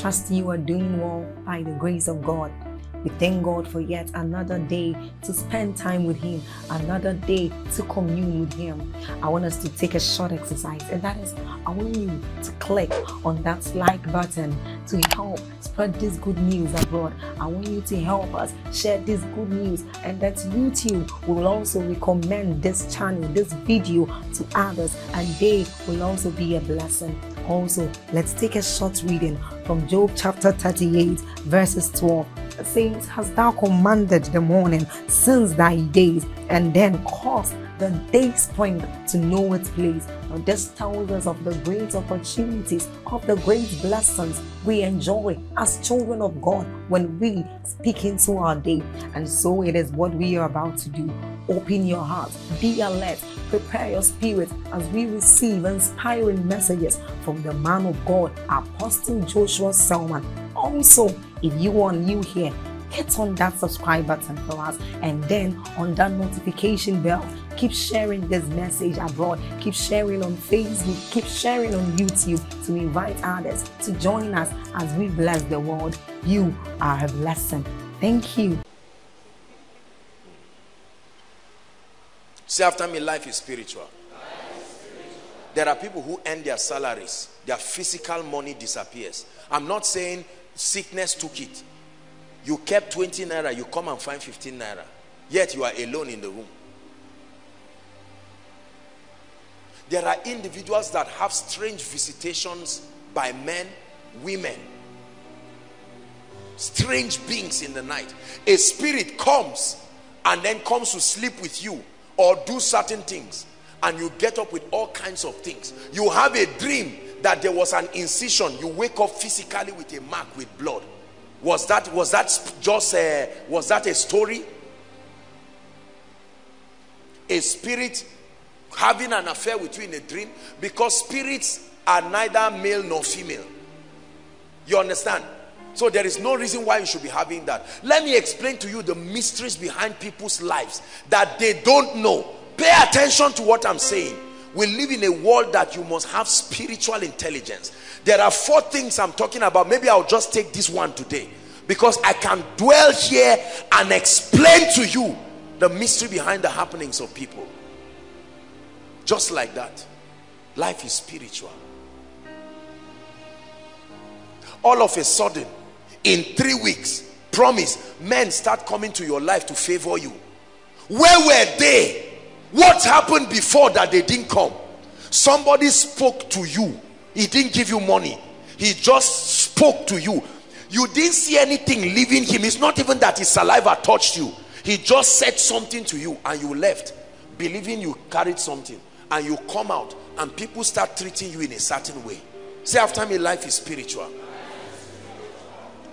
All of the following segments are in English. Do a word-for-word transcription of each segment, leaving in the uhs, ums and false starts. Trusting you are doing well by the grace of God. We thank God for yet another day to spend time with Him, another day to commune with Him. I want us to take a short exercise, and that is, I want you to click on that like button to help spread this good news abroad. I want you to help us share this good news, and that YouTube will also recommend this channel, this video to others, and they will also be a blessing. Also, let's take a short reading from Job chapter thirty-eight, verses twelve. Says, "Hast thou commanded the morning since thy days, and then caused the day spring to know its place?" Now this tells us of the great opportunities, of the great blessings we enjoy as children of God when we speak into our day. And so it is what we are about to do. Open your heart, be alert, prepare your spirit as we receive inspiring messages from the man of God, Apostle Joshua Selman. Also, if you are new here, hit on that subscribe button for us, and then on that notification bell. Keep sharing this message abroad. Keep sharing on Facebook. Keep sharing on YouTube to invite others to join us as we bless the world. You are a blessing. Thank you. Say after me, life is spiritual. Life is spiritual. There are people who end their salaries. Their physical money disappears. I'm not saying sickness took it. You kept twenty naira, you come and find fifteen naira. Yet you are alone in the room. There are individuals that have strange visitations by men, women. Strange beings in the night. A spirit comes and then comes to sleep with you or do certain things. And you get up with all kinds of things. You have a dream that there was an incision. You wake up physically with a mark with blood. Was that, was that just a, was that a story? A spirit having an affair with you in a dream, because spirits are neither male nor female. You understand? So there is no reason why you should be having that. Let me explain to you the mysteries behind people's lives that they don't know. Pay attention to what I'm saying. We live in a world that you must have spiritual intelligence. There are four things I'm talking about. Maybe I'll just take this one today, because I can dwell here and explain to you the mystery behind the happenings of people. Just like that, life is spiritual. All of a sudden, in three weeks, promise, men start coming to your life to favor you. Where were they? What happened before that they didn't come? Somebody spoke to you. He didn't give you money. He just spoke to you. You didn't see anything leaving him. It's not even that his saliva touched you. He just said something to you and you left, believing you carried something. And you come out and people start treating you in a certain way. Say after me, life is spiritual.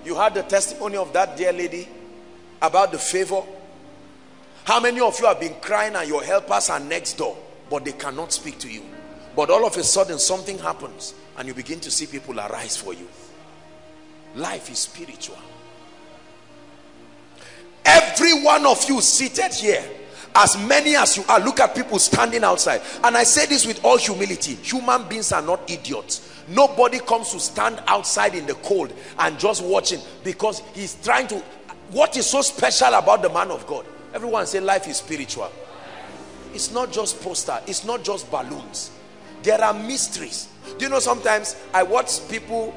You heard the testimony of that dear lady about the favor. How many of you have been crying and your helpers are next door, but they cannot speak to you? But all of a sudden something happens and you begin to see people arise for you. Life is spiritual. Every one of you seated here, as many as you are, look at people standing outside. And I say this with all humility. Human beings are not idiots. Nobody comes to stand outside in the cold and just watching, because he's trying to... What is so special about the man of God? Everyone say, life is spiritual. It's not just poster. It's not just balloons. There are mysteries. Do you know, sometimes I watch people...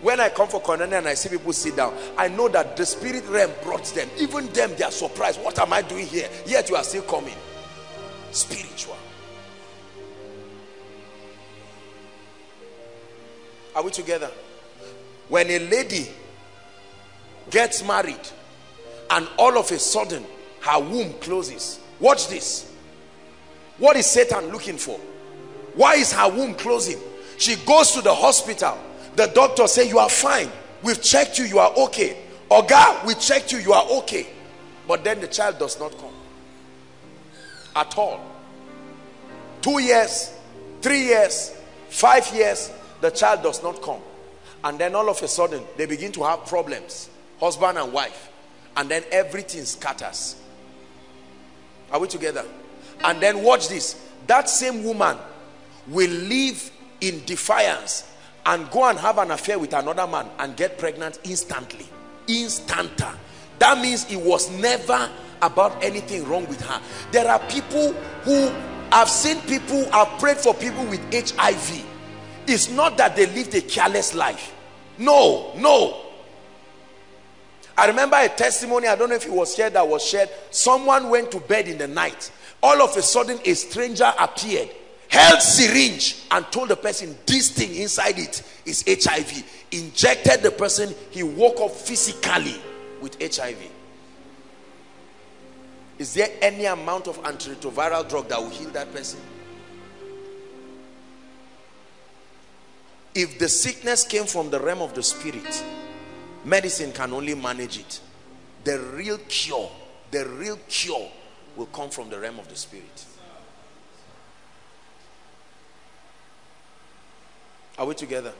When I come for communion and I see people sit down, I know that the spirit realm brought them. Even them, they are surprised. What am I doing here? Yet you are still coming. Spiritual. Are we together? When a lady gets married and all of a sudden her womb closes. Watch this. What is Satan looking for? Why is her womb closing? She goes to the hospital. The doctor says, you are fine. We've checked you. You are okay. Oga, we checked you. You are okay. But then the child does not come. At all. Two years, three years, five years, the child does not come. And then all of a sudden, they begin to have problems. Husband and wife. And then everything scatters. Are we together? And then watch this. That same woman will live in defiance and go and have an affair with another man and get pregnant instantly. Instanta. That means it was never about anything wrong with her. There are people who have seen people, I've prayed for people with H I V. It's not that they lived a careless life. No, no. I remember a testimony, I don't know if it was shared, that was shared. Someone went to bed in the night. All of a sudden, a stranger appeared, held syringe and told the person, this thing inside it is H I V. Injected the person, he woke up physically with H I V. Is there any amount of antiretroviral drug that will heal that person? If the sickness came from the realm of the spirit, medicine can only manage it. The real cure, the real cure will come from the realm of the spirit. Are we together?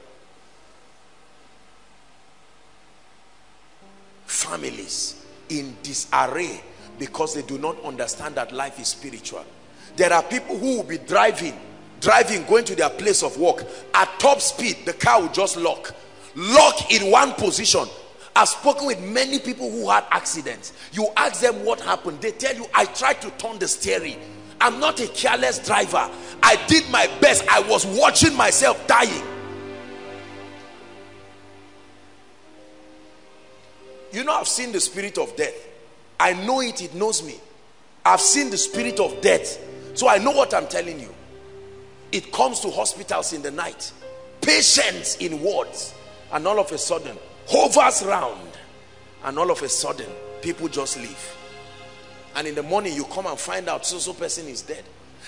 Families in disarray because they do not understand that life is spiritual. There are people who will be driving, driving, going to their place of work. At top speed, the car will just lock. Lock in one position. I've spoken with many people who had accidents. You ask them what happened, they tell you, I tried to turn the steering. I'm not a careless driver. I did my best. I was watching myself dying. You know, I've seen the spirit of death. I know it, it knows me. I've seen the spirit of death. So I know what I'm telling you. It comes to hospitals in the night. Patients in wards. And all of a sudden, hovers round. And all of a sudden, people just leave. And in the morning, you come and find out so-so person is dead.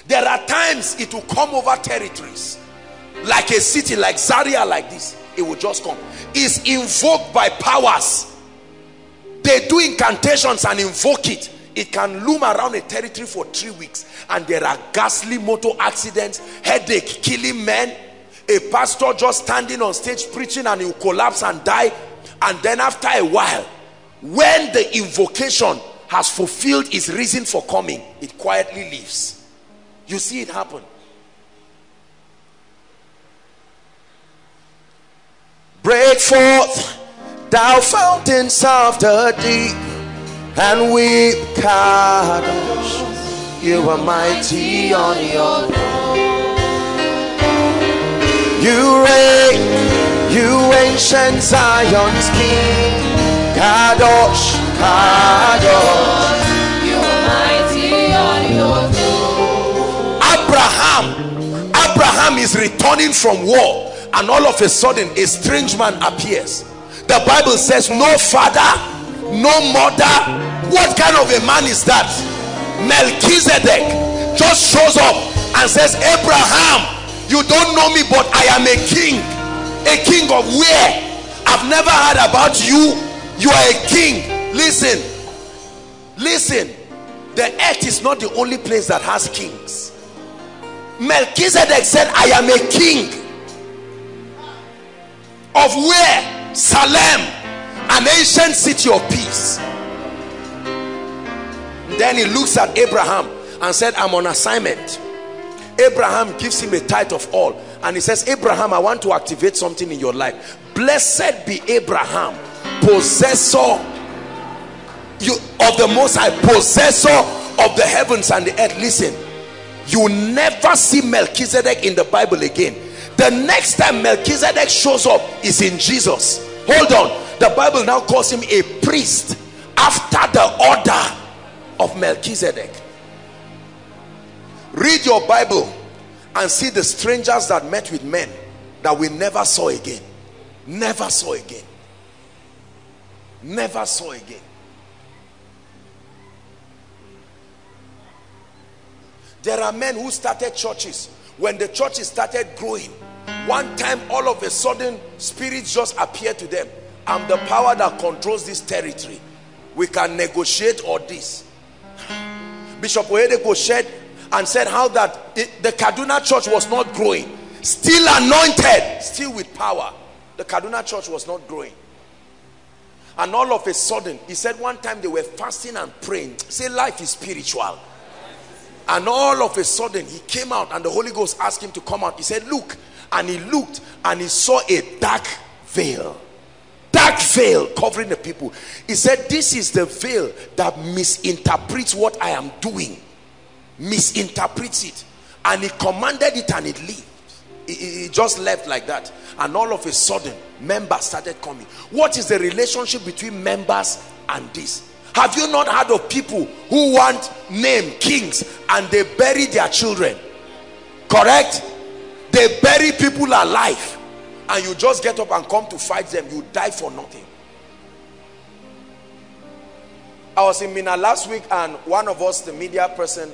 There are times it will come over territories. Like a city, like Zaria, like this. It will just come. It's invoked by powers. They do incantations and invoke it. It can loom around a territory for three weeks. And there are ghastly motor accidents, headache, killing men. A pastor just standing on stage preaching and he'll collapse and die. And then after a while, when the invocation has fulfilled its reason for coming, it quietly leaves. You see it happen. Break forth, thou fountains of the deep, and weep, Kadosh, you are mighty on your throne. You reign, you ancient Zion's king, Kadosh. Abraham, Abraham is returning from war, and all of a sudden a strange man appears. The Bible says no father, no mother. What kind of a man is that? Melchizedek just shows up and says, Abraham, you don't know me, but I am a king. A king of where? I've never heard about you. You are a king. Listen, listen, the earth is not the only place that has kings. Melchizedek said, I am a king. Of where? Salem, an ancient city of peace. Then he looks at Abraham and said, I'm on assignment. Abraham gives him a tithe of all. And he says, Abraham, I want to activate something in your life. Blessed be Abraham, possessor You, of the Most High, possessor of the heavens and the earth. Listen, you never see Melchizedek in the Bible again. The next time Melchizedek shows up is in Jesus. Hold on, the Bible now calls him a priest after the order of Melchizedek. Read your Bible and see the strangers that met with men that we never saw again. Never saw again. Never saw again. There are men who started churches. When the churches started growing, one time all of a sudden spirits just appeared to them. I'm the power that controls this territory. We can negotiate all this. Bishop Oyedepo shared and said how that it, the Kaduna church was not growing. Still anointed, still with power. The Kaduna church was not growing. And all of a sudden, he said one time they were fasting and praying. Say life is spiritual. And all of a sudden, he came out and the Holy Ghost asked him to come out. He said, look, and he looked and he saw a dark veil. Dark veil covering the people. He said, this is the veil that misinterprets what I am doing. Misinterprets it. And he commanded it and it leaves. It just left like that. And all of a sudden, members started coming. What is the relationship between members and this? Have you not heard of people who want name kings and they bury their children? Correct? They bury people alive. And you just get up and come to fight them. You die for nothing. I was in Mina last week and one of us, the media person,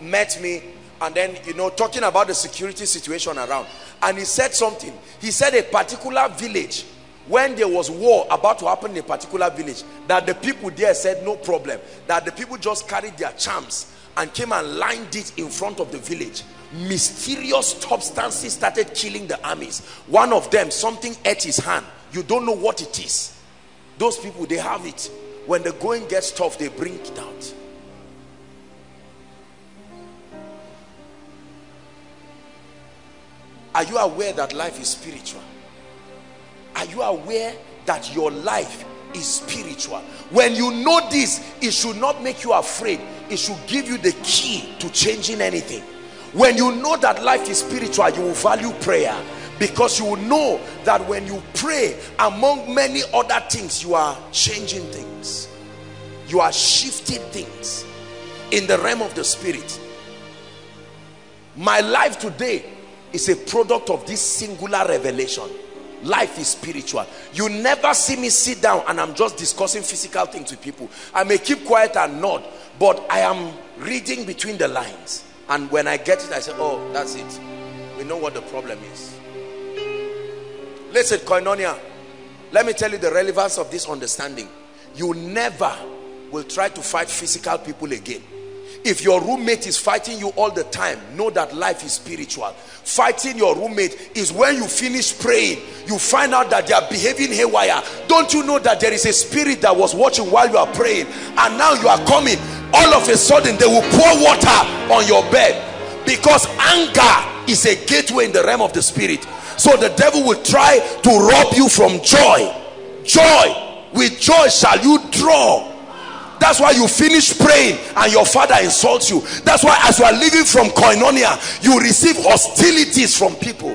met me. And then, you know, talking about the security situation around. And he said something. He said a particular village, when there was war about to happen in a particular village, that the people there said no problem. That the people just carried their charms and came and lined it in front of the village. Mysterious substances started killing the armies. One of them, something ate his hand. You don't know what it is. Those people, they have it. When the going gets tough, they bring it out. Are you aware that life is spiritual? Are you aware that your life is spiritual? When you know this, it should not make you afraid. It should give you the key to changing anything. When you know that life is spiritual, you will value prayer, because you will know that when you pray, among many other things, you are changing things. You are shifting things in the realm of the spirit. My life today is a product of this singular revelation. Life is spiritual. You never see me sit down and I'm just discussing physical things with people. I may keep quiet and nod, but I am reading between the lines. And when I get it, I say, oh, that's it. We know what the problem is. Listen, Koinonia, let me tell you the relevance of this understanding. You never will try to fight physical people again. If your roommate is fighting you all the time, know that life is spiritual. Fighting your roommate is when you finish praying, you find out that they are behaving haywire. Don't you know that there is a spirit that was watching while you are praying, and now you are coming, all of a sudden they will pour water on your bed? Because anger is a gateway in the realm of the spirit. So the devil will try to rob you from joy. Joy, with joy shall you draw. That's why you finish praying and your father insults you. That's why as you are living from Koinonia, you receive hostilities from people.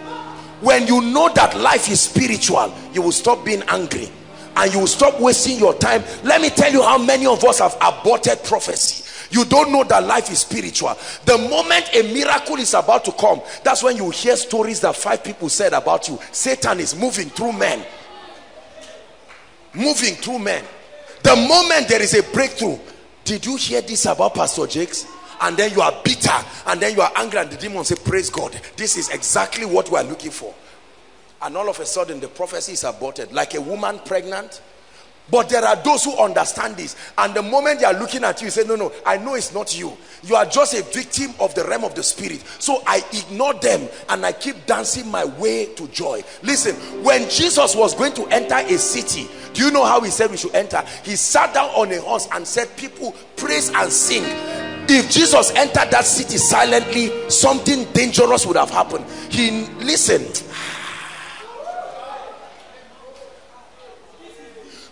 When you know that life is spiritual, you will stop being angry and you will stop wasting your time. Let me tell you how many of us have aborted prophecy. You don't know that life is spiritual. The moment a miracle is about to come, that's when you hear stories that five people said about you. Satan is moving through men. Moving through men. The moment there is a breakthrough, did you hear this about Pastor Jakes? And then you are bitter, and then you are angry, and the demon says, praise God, this is exactly what we are looking for. And all of a sudden the prophecy is aborted, like a woman pregnant. But there are those who understand this, and the moment they are looking at you, you say, no, no, I know it's not you. You are just a victim of the realm of the spirit. So I ignore them and I keep dancing my way to joy. Listen, when Jesus was going to enter a city, do you know how he said we should enter? He sat down on a horse and said, people, praise and sing. If Jesus entered that city silently, something dangerous would have happened. He listened.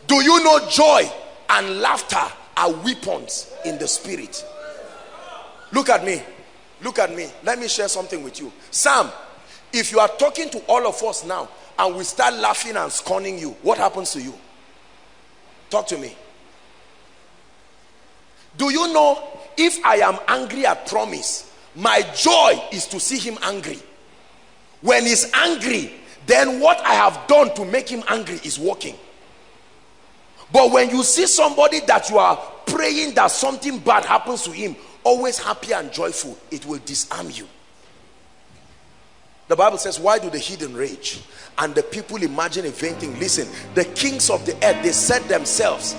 Do you know joy and laughter are weapons in the spirit? Look at me. Look at me. Let me share something with you. Sam, if you are talking to all of us now and we start laughing and scorning you, what happens to you? Talk to me. Do you know, if I am angry at Promise, my joy is to see him angry. When he's angry, then what I have done to make him angry is working. But when you see somebody that you are praying that something bad happens to him, always happy and joyful, it will disarm you. The Bible says, why do the heathen rage and the people imagine a vain thing? Listen, the kings of the earth, they set themselves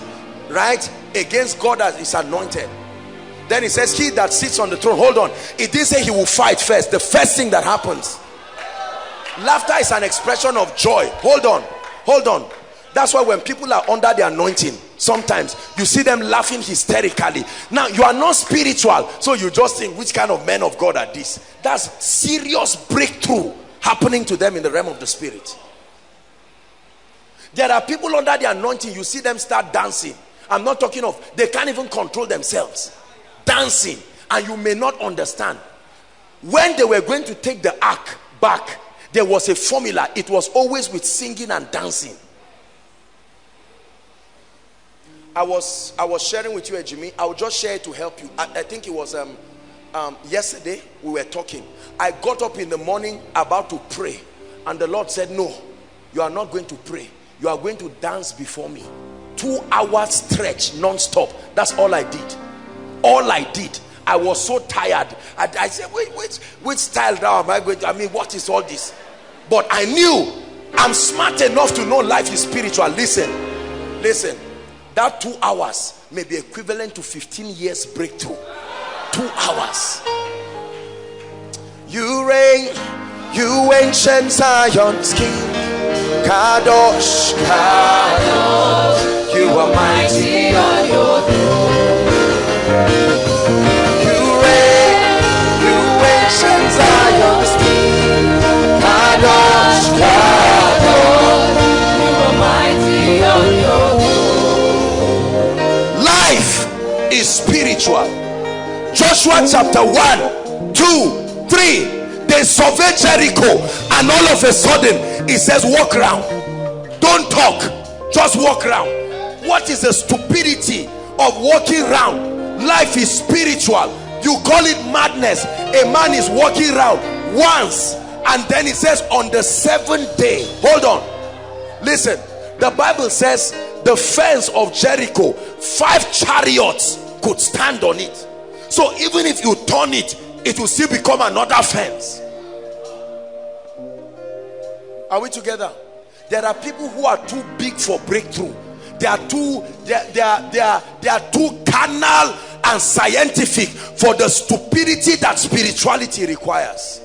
right against God as is anointed. Then it says, he that sits on the throne, hold on, it didn't say he will fight first. The first thing that happens, laughter is an expression of joy. Hold on, hold on. That's why when people are under the anointing, sometimes you see them laughing hysterically. Now, you are not spiritual, so you just think, which kind of men of God are these? That's serious breakthrough happening to them in the realm of the spirit. There are people under the anointing, you see them start dancing. I'm not talking of, they can't even control themselves. Dancing, and you may not understand. When they were going to take the ark back, there was a formula. It was always with singing and dancing. I was, I was sharing with you, Jimmy. I'll just share it to help you. I, I think it was um, um, yesterday we were talking. I got up in the morning about to pray. And the Lord said, no, you are not going to pray. You are going to dance before me. Two hours stretch non-stop. That's all I did. All I did. I was so tired. I, I said, wait, wait, which style now am I going to? I mean, what is all this? But I knew I'm smart enough to know life is spiritual. Listen, listen. That two hours may be equivalent to fifteen years breakthrough. Two hours. You reign, you ancient Zion's king. Kadosh, Kadosh, you are mighty on your throne. You reign, you ancient Zion's king. Kadosh, Kadosh, you are mighty on your throne. Life is spiritual. Joshua chapter one, two, three. They survey Jericho, and all of a sudden it says walk around, don't talk, just walk around. What is the stupidity of walking around? Life is spiritual. You call it madness. A man is walking around once, and then it says on the seventh day. Hold on, listen. The Bible says the fence of Jericho, five chariots could stand on it. So even if you turn it, it will still become another fence. Are we together? There are people who are too big for breakthrough. They are too, they are, they are, they are, they are too carnal and scientific for the stupidity that spirituality requires.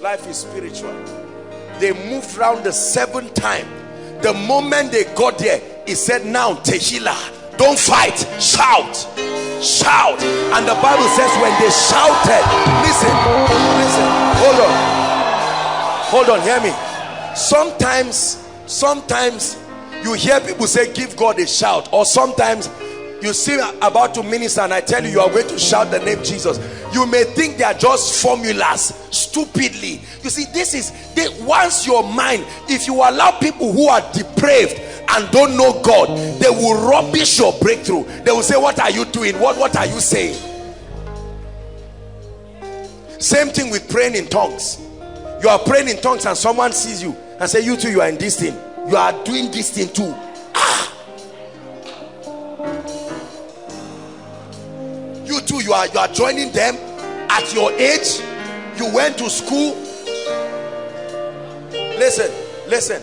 Life is spiritual. They moved round the seventh time. The moment they got there, he said, now Tehillah. Don't fight, shout, shout. And the Bible says when they shouted, listen, listen, hold on, hold on, hear me. Sometimes, sometimes you hear people say, give God a shout. Or sometimes you see about to minister and I tell you, you are going to shout the name Jesus. You may think they are just formulas, stupidly. You see, this is, they, once your mind, if you allow people who are depraved and don't know God, they will rubbish your breakthrough. They will say, what are you doing? What, what are you saying? Same thing with praying in tongues. You are praying in tongues and someone sees you and say, you too, you are in this thing. You are doing this thing too. Ah! You too, you are, you are joining them at your age. You went to school. Listen, listen.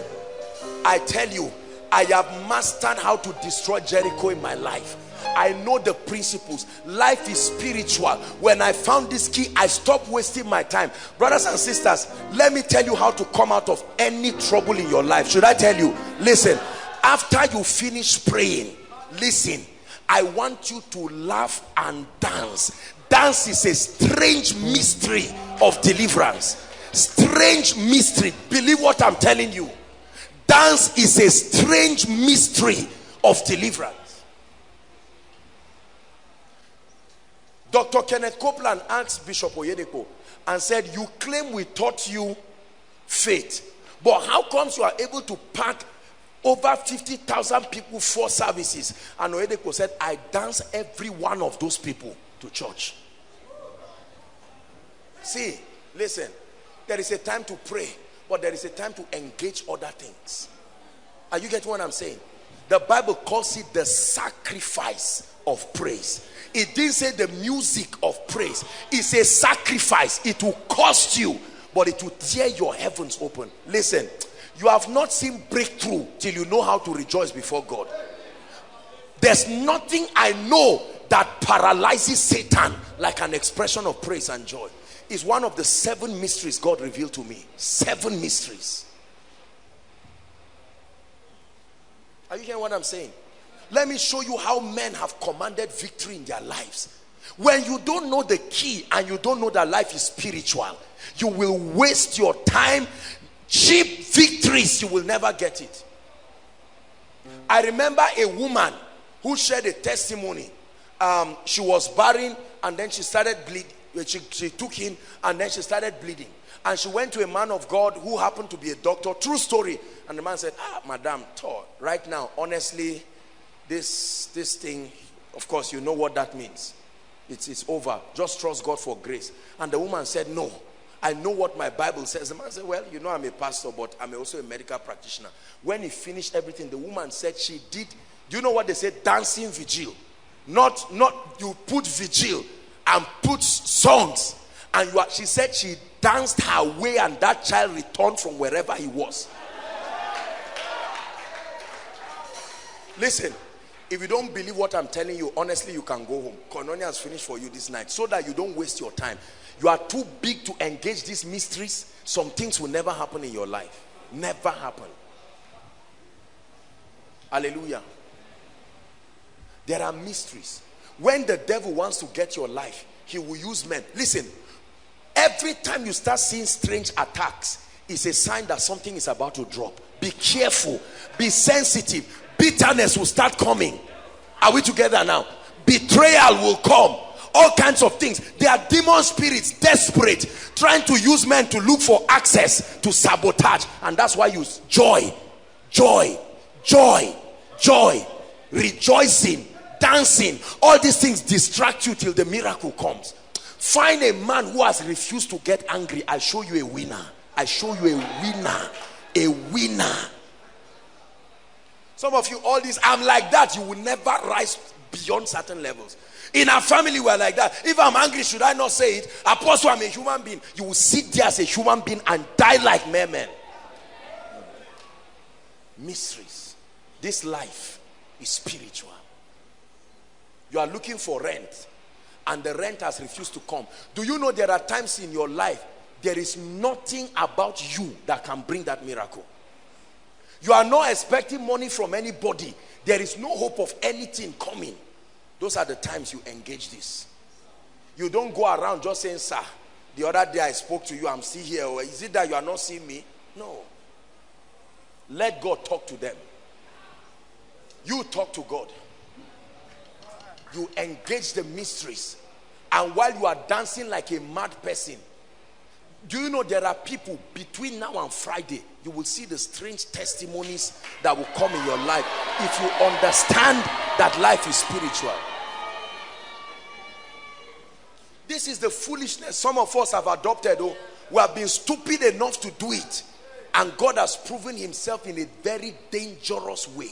I tell you, I have mastered how to destroy Jericho in my life. I know the principles. Life is spiritual. When I found this key, I stopped wasting my time. Brothers and sisters, let me tell you how to come out of any trouble in your life. Should I tell you? Listen, after you finish praying, listen, I want you to laugh and dance. Dance is a strange mystery of deliverance. Strange mystery. Believe what I'm telling you. Dance is a strange mystery of deliverance. Doctor Kenneth Copeland asked Bishop Oyedepo and said, you claim we taught you faith, but how comes you are able to pack over fifty thousand people for services? And Oyedepo said, I dance every one of those people to church. See, listen, there is a time to pray, but there is a time to engage other things. Are you getting what I'm saying? The Bible calls it the sacrifice of praise. It didn't say the music of praise. It's a sacrifice. It will cost you, but it will tear your heavens open. Listen, you have not seen breakthrough till you know how to rejoice before God. There's nothing I know that paralyzes Satan like an expression of praise and joy. Is one of the seven mysteries God revealed to me. Seven mysteries. Are you hearing what I'm saying? Let me show you how men have commanded victory in their lives. When you don't know the key and you don't know that life is spiritual, you will waste your time. Cheap victories, you will never get it. I remember a woman who shared a testimony. Um, she was barren and then she started bleeding. She, she took in and then she started bleeding. And she went to a man of God who happened to be a doctor. True story. And the man said, ah, madam, right now, honestly, this, this thing, of course, you know what that means. It's, it's over. Just trust God for grace. And the woman said, no, I know what my Bible says. The man said, well, you know, I'm a pastor, but I'm also a medical practitioner. When he finished everything, the woman said she did, do you know what they say? Dancing vigil. Not, not you put vigil and put songs. And you are, she said she danced her way and that child returned from wherever he was. Listen, if you don't believe what I'm telling you, honestly, you can go home. Koinonia has finished for you this night, so that you don't waste your time. You are too big to engage these mysteries. Some things will never happen in your life. Never happen. Hallelujah. There are mysteries. When the devil wants to get your life, he will use men. Listen, every time you start seeing strange attacks, it's a sign that something is about to drop. Be careful. Be sensitive. Bitterness will start coming. Are we together now? Betrayal will come. All kinds of things. They are demon spirits, desperate, trying to use men to look for access, to sabotage. And that's why you joy, joy, joy, joy, rejoicing, dancing. All these things distract you till the miracle comes. Find a man who has refused to get angry. I show you a winner. I show you a winner. A winner. Some of you, all this, I'm like that. You will never rise beyond certain levels. In our family, we are like that. If I'm angry, should I not say it? Apostle, I'm a human being. You will sit there as a human being and die like mere men. Mysteries. This life is spiritual. You are looking for rent, and the rent has refused to come. Do you know there are times in your life there is nothing about you that can bring that miracle? You are not expecting money from anybody. There is no hope of anything coming. Those are the times you engage this. You don't go around just saying, sir, the other day I spoke to you, I'm still here. Or is it that you are not seeing me? No. Let God talk to them. You talk to God. You engage the mysteries. And while you are dancing like a mad person, do you know there are people between now and Friday, you will see the strange testimonies that will come in your life if you understand that life is spiritual. This is the foolishness some of us have adopted. Oh, we have been stupid enough to do it. And God has proven himself in a very dangerous way.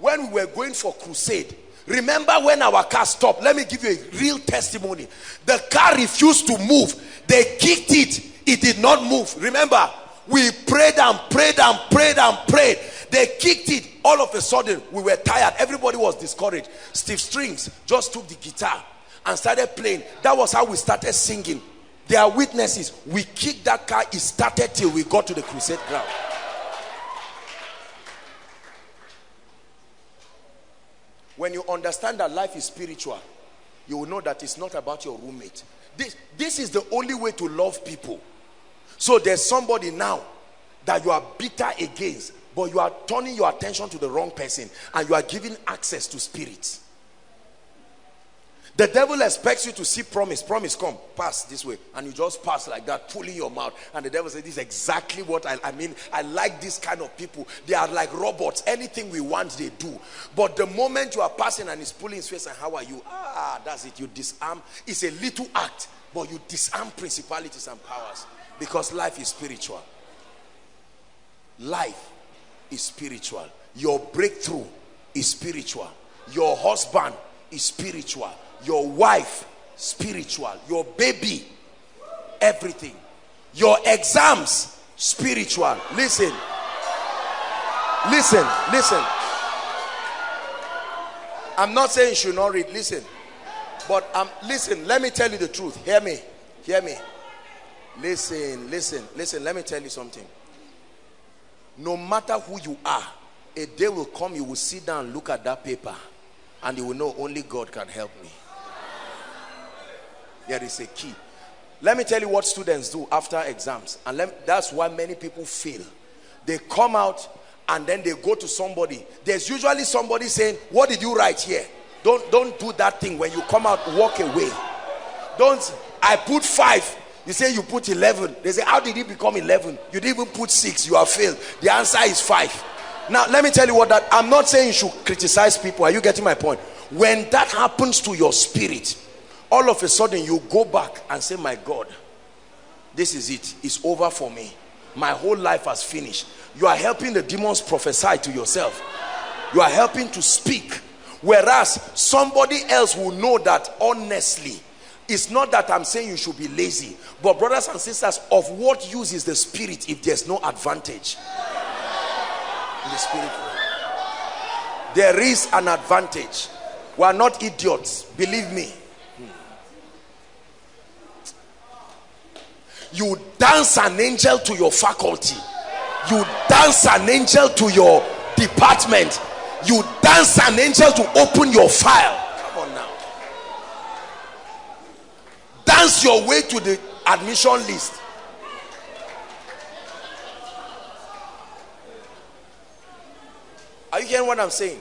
When we were going for crusade, remember when our car stopped? Let me give you a real testimony. The car refused to move. They kicked it. It did not move. Remember, we prayed and prayed and prayed and prayed. They kicked it. All of a sudden, we were tired. Everybody was discouraged. Steve Strings just took the guitar and started playing. That was how we started singing. There are witnesses. We kicked that car. It started till we got to the crusade ground. When you understand that life is spiritual, you will know that it's not about your roommate. This, this is the only way to love people. So there's somebody now that you are bitter against, but you are turning your attention to the wrong person and you are giving access to spirits. The devil expects you to see promise. Promise, come, pass this way. And you just pass like that, pulling your mouth. And the devil says, this is exactly what I, I mean. I like this kind of people. They are like robots. Anything we want, they do. But the moment you are passing and he's pulling his face, and how are you? Ah, that's it. You disarm. It's a little act, but you disarm principalities and powers. Because life is spiritual. Life is spiritual. Your breakthrough is spiritual. Your husband is spiritual. Your wife, spiritual. Your baby, everything. Your exams, spiritual. Listen. Listen, listen. I'm not saying you should not read. Listen. But um, listen, let me tell you the truth. Hear me. Hear me. Listen, listen, listen. Let me tell you something. No matter who you are, a day will come you will sit down and look at that paper and you will know only God can help me. There is a key. Let me tell you what students do after exams, and let, that's why many people fail. They come out and then they go to somebody. There's usually somebody saying, what did you write here? Don't, don't do that thing. When you come out, walk away. Don't, I put five. You say you put eleven. They say, how did it become eleven? You didn't even put six. You have failed. The answer is five. Now, let me tell you what that, I'm not saying you should criticize people. Are you getting my point? When that happens to your spirit, all of a sudden you go back and say, my God, this is it. It's over for me. My whole life has finished. You are helping the demons prophesy to yourself. You are helping to speak. Whereas somebody else will know that honestly. It's not that I'm saying you should be lazy. But brothers and sisters, of what use is the spirit if there's no advantage? In the spirit world, there is an advantage. We are not idiots. Believe me. You dance an angel to your faculty. You dance an angel to your department. You dance an angel to open your file. Come on now. Dance your way to the admission list. Are you hearing what I'm saying?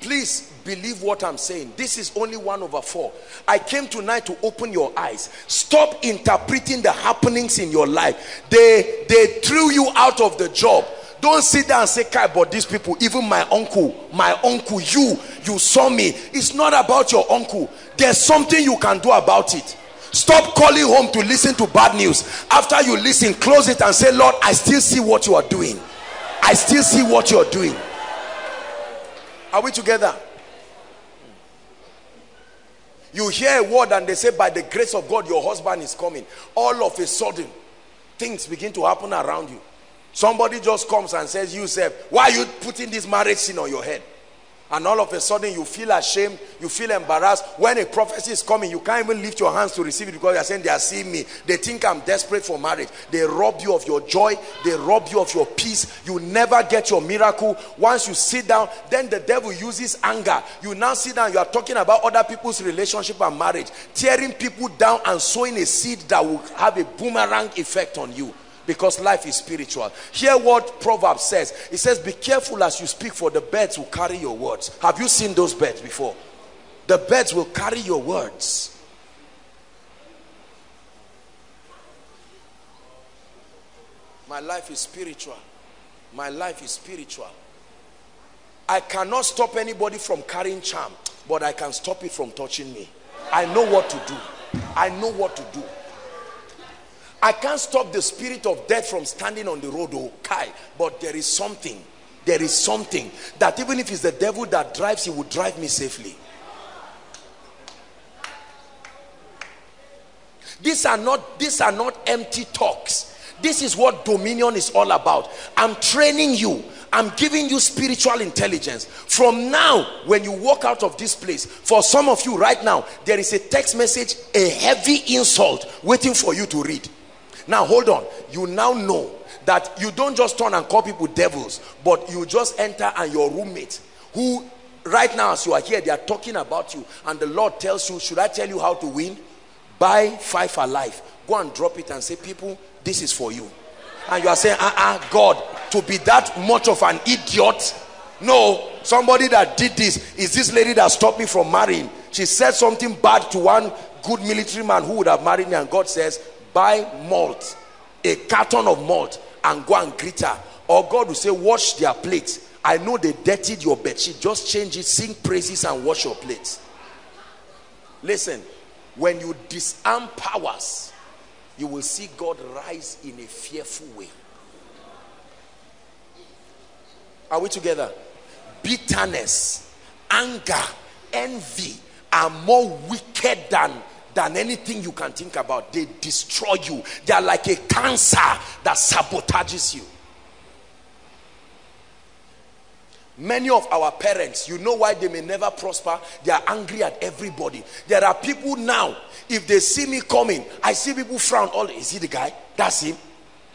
Please believe what I'm saying. This is only one over four. I came tonight to open your eyes. Stop interpreting the happenings in your life. They, they threw you out of the job. Don't sit there and say, Kai, but these people, even my uncle, my uncle, you, you saw me. It's not about your uncle. There's something you can do about it. Stop calling home to listen to bad news. After you listen, close it and say, Lord, I still see what you are doing. I still see what you are doing. Are we together? You hear a word and they say, by the grace of God, your husband is coming. All of a sudden, things begin to happen around you. Somebody just comes and says, you said, why are you putting this marriage sin on your head? And all of a sudden, you feel ashamed. You feel embarrassed. When a prophecy is coming, you can't even lift your hands to receive it because you are saying, they are seeing me. They think I'm desperate for marriage. They rob you of your joy. They rob you of your peace. You never get your miracle. Once you sit down, then the devil uses anger. You now sit down, you are talking about other people's relationship and marriage, tearing people down and sowing a seed that will have a boomerang effect on you. Because life is spiritual. Hear what Proverbs says. It says, be careful as you speak, for the birds will carry your words. Have you seen those birds before? The birds will carry your words. My life is spiritual. My life is spiritual. I cannot stop anybody from carrying charm, but I can stop it from touching me. I know what to do. I know what to do. I can't stop the spirit of death from standing on the road, oh Kai, but there is something, there is something that even if it's the devil that drives, he will drive me safely. These are not, these are not empty talks. This is what dominion is all about. I'm training you. I'm giving you spiritual intelligence. From now, when you walk out of this place, for some of you right now, there is a text message, a heavy insult waiting for you to read. Now, hold on. You now know that you don't just turn and call people devils, but you just enter and your roommate, who right now as you are here, they are talking about you. And the Lord tells you, should I tell you how to win? Buy five alive. Go and drop it and say, people, this is for you. And you are saying, uh-uh, God, to be that much of an idiot? No, somebody that did this is this lady that stopped me from marrying. She said something bad to one good military man who would have married me, and God says, buy malt, a carton of malt, and go and greet her. Or God will say, wash their plates. I know they dirtied your bedsheet. Just change it, sing praises, and wash your plates. Listen, when you disarm powers, you will see God rise in a fearful way. Are we together? Bitterness, anger, envy are more wicked than, than anything you can think about. They destroy you. They are like a cancer that sabotages you. Many of our parents, you know why they may never prosper? They are angry at everybody. There are people now, if they see me coming, I see people frown. All, is he the guy? That's him.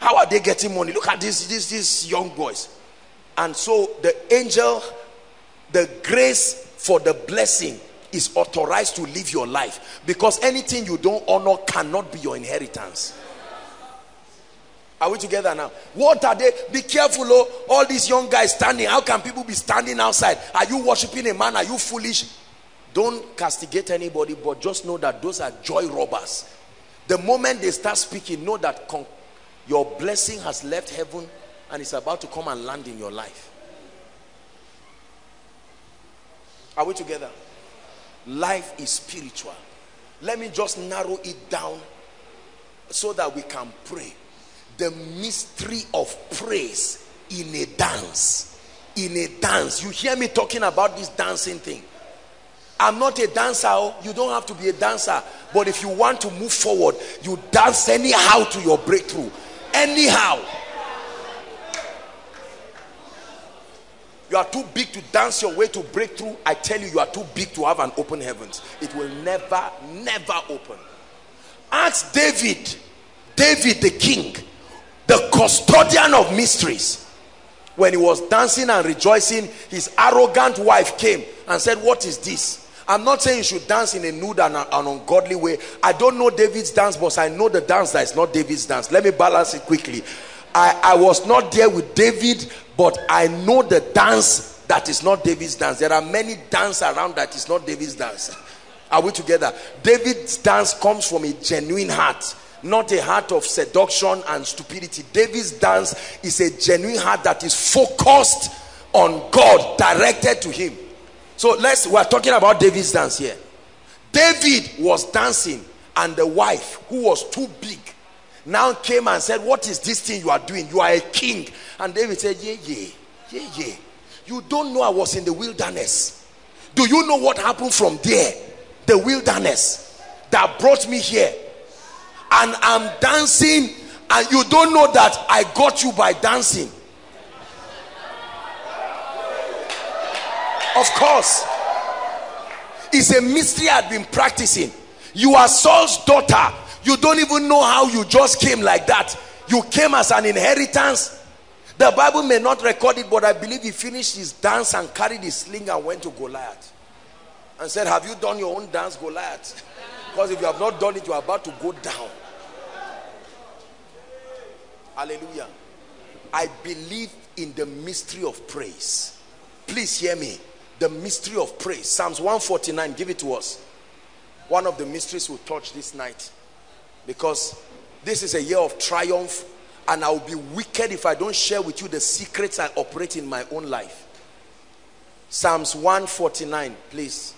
How are they getting money? Look at this, this, these young boys. And so the angel, the grace for the blessing is authorized to live your life, because anything you don't honor cannot be your inheritance. Are we together now? What are they? Be careful, oh, all these young guys standing. How can people be standing outside? Are you worshiping a man? Are you foolish? Don't castigate anybody, but just know that those are joy robbers. The moment they start speaking, know that your blessing has left heaven and it's about to come and land in your life. Are we together? Life is spiritual. Let me just narrow it down so that we can pray. The mystery of praise in a dance. In a dance. You hear me talking about this dancing thing. I'm not a dancer. You don't have to be a dancer. But if you want to move forward, you dance anyhow to your breakthrough. Anyhow. You are too big to dance your way to breakthrough. I tell you, you are too big to have an open heavens. It will never, never open. Ask David. David the king, the custodian of mysteries, when he was dancing and rejoicing, his arrogant wife came and said, what is this? I'm not saying you should dance in a nude and an ungodly way. I don't know David's dance, but I know the dance that is not David's dance. Let me balance it quickly. I, I was not there with David, but I know the dance that is not David's dance. There are many dances around that is not David's dance. Are we together? David's dance comes from a genuine heart. Not a heart of seduction and stupidity. David's dance is a genuine heart that is focused on God, directed to him. So let's, we're talking about David's dance here. David was dancing, and the wife, who was too big, now came and said, what is this thing you are doing? You are a king. And David said, yeah, yeah, yeah, yeah. You don't know I was in the wilderness. Do you know what happened from there? The wilderness that brought me here. And I'm dancing, and you don't know that I got you by dancing. Of course, it's a mystery I've been practicing. You are Saul's daughter. You don't even know how you just came like that. You came as an inheritance. The Bible may not record it, but I believe he finished his dance and carried his sling and went to Goliath and said, have you done your own dance, Goliath? Because if you have not done it, you are about to go down. Hallelujah. I believe in the mystery of praise. Please hear me. The mystery of praise. Psalms one forty-nine, give it to us. One of the mysteries we'll touch this night. Because this is a year of triumph. And I will be wicked if I don't share with you the secrets I operate in my own life. Psalms one forty-nine, please.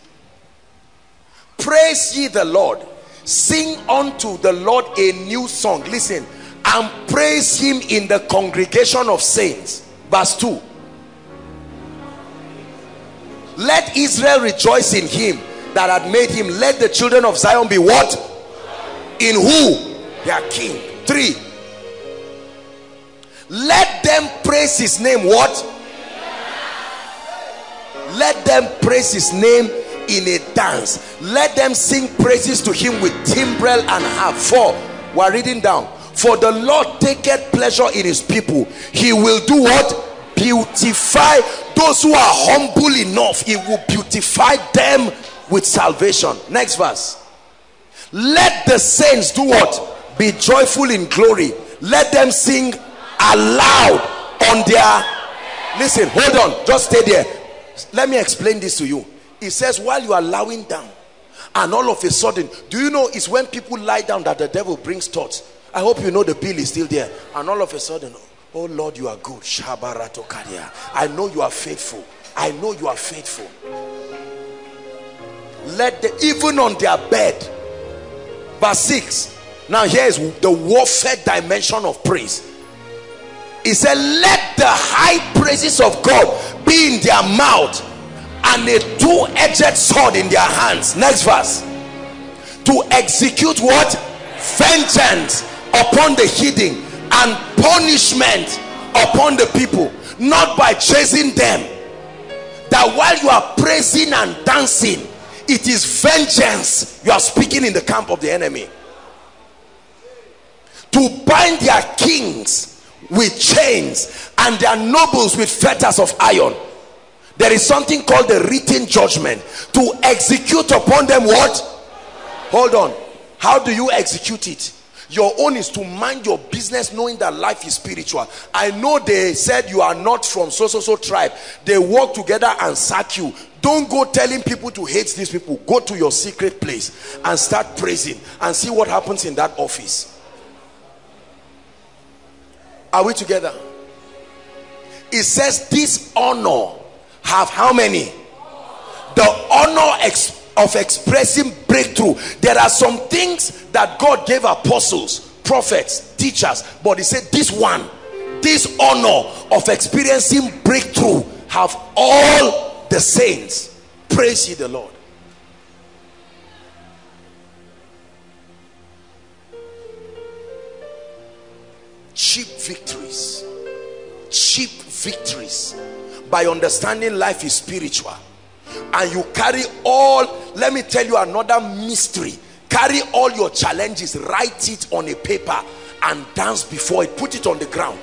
Praise ye the Lord. Sing unto the Lord a new song. Listen. And praise him in the congregation of saints. Verse two. Let Israel rejoice in him that had made him. Let the children of Zion be what? In who? Their king. Three. Let them praise his name. What? Let them praise his name in a dance. Let them sing praises to him with timbrel and harp. For we're reading down. For the Lord taketh pleasure in his people. He will do what? Beautify those who are humble enough. He will beautify them with salvation. Next verse. Let the saints do what? Be joyful in glory. Let them sing aloud on their... Listen, hold on, just stay there. Let me explain this to you. It says while you are lying down, and all of a sudden, do you know it's when people lie down that the devil brings thoughts? I hope you know the bill is still there. And all of a sudden, oh Lord, you are good. I know you are faithful. I know you are faithful. Let the, even on their bed. Verse six. Now here is the warfare dimension of praise. It said, let the high praises of God be in their mouth, and a two-edged sword in their hands. Next verse. To execute what? Vengeance upon the hidden and punishment upon the people, not by chasing them. That while you are praising and dancing, it is vengeance you are speaking in the camp of the enemy. To bind their kings with chains and their nobles with fetters of iron. There is something called the written judgment to execute upon them. What? Hold on. How do you execute it? Your own is to mind your business, knowing that life is spiritual. I know they said you are not from so so so tribe. They work together and sack you. Don't go telling people to hate these people. Go to your secret place and start praising and see what happens in that office. Are we together? It says this honor have how many? The honor expressed of expressing breakthrough. There are some things that God gave apostles, prophets, teachers, but he said this one, this honor of experiencing breakthrough have all the saints. Praise ye the Lord. Cheap victories, cheap victories by understanding life is spiritual. And you carry all, let me tell you another mystery. Carry all your challenges, write it on a paper and dance before it. Put it on the ground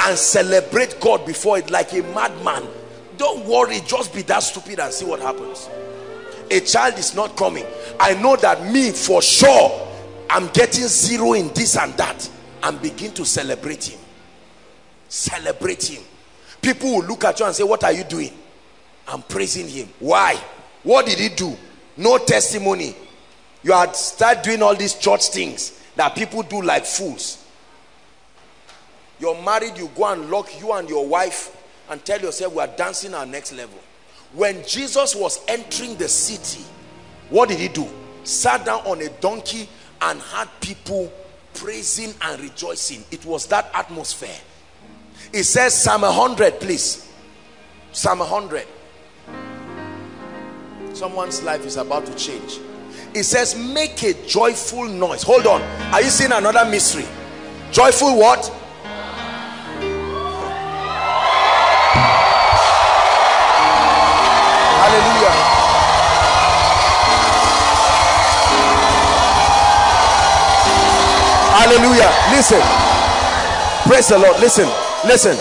and celebrate God before it like a madman. Don't worry, just be that stupid and see what happens. A child is not coming. I know that me for sure, I'm getting zero in this and that, and begin to celebrate him. Celebrate him. People will look at you and say, what are you doing? I'm praising him. Why? What did he do? No testimony. You had started doing all these church things that people do like fools. You're married, you go and lock you and your wife and tell yourself we are dancing our next level. When Jesus was entering the city, what did he do? Sat down on a donkey and had people praising and rejoicing. It was that atmosphere. It says Psalm one hundred, please. Psalm one hundred. Someone's life is about to change. It says make a joyful noise. Hold on, are you seeing another mystery? Joyful what? Hallelujah. Hallelujah. Listen, praise the Lord. Listen, listen,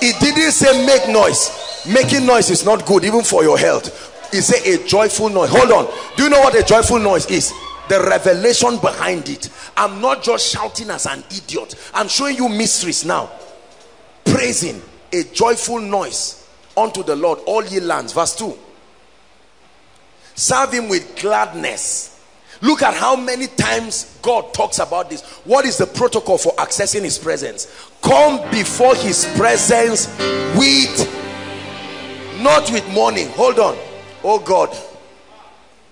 it didn't say make noise. Making noise is not good, even for your health. He said a joyful noise. Hold on. Do you know what a joyful noise is? The revelation behind it. I'm not just shouting as an idiot. I'm showing you mysteries now. Praising, a joyful noise unto the Lord, all ye lands. Verse two. Serve him with gladness. Look at how many times God talks about this. What is the protocol for accessing his presence? Come before his presence with, not with mourning. Hold on. Oh God,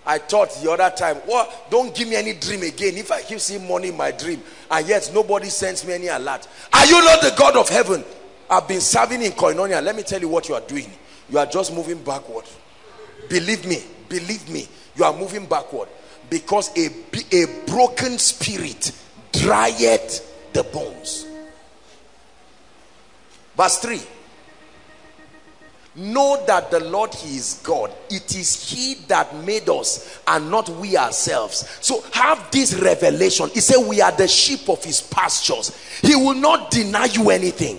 I thought the other time, what? Don't give me any dream again. If I keep seeing money in my dream, and yet nobody sends me any alert. Are you not the God of heaven? I've been serving in Koinonia. Let me tell you what you are doing. You are just moving backward. Believe me, believe me, you are moving backward. Because a, a broken spirit drieth the bones. Verse three. Know that the Lord, he is God. It is he that made us and not we ourselves. So have this revelation. He said we are the sheep of his pastures. He will not deny you anything.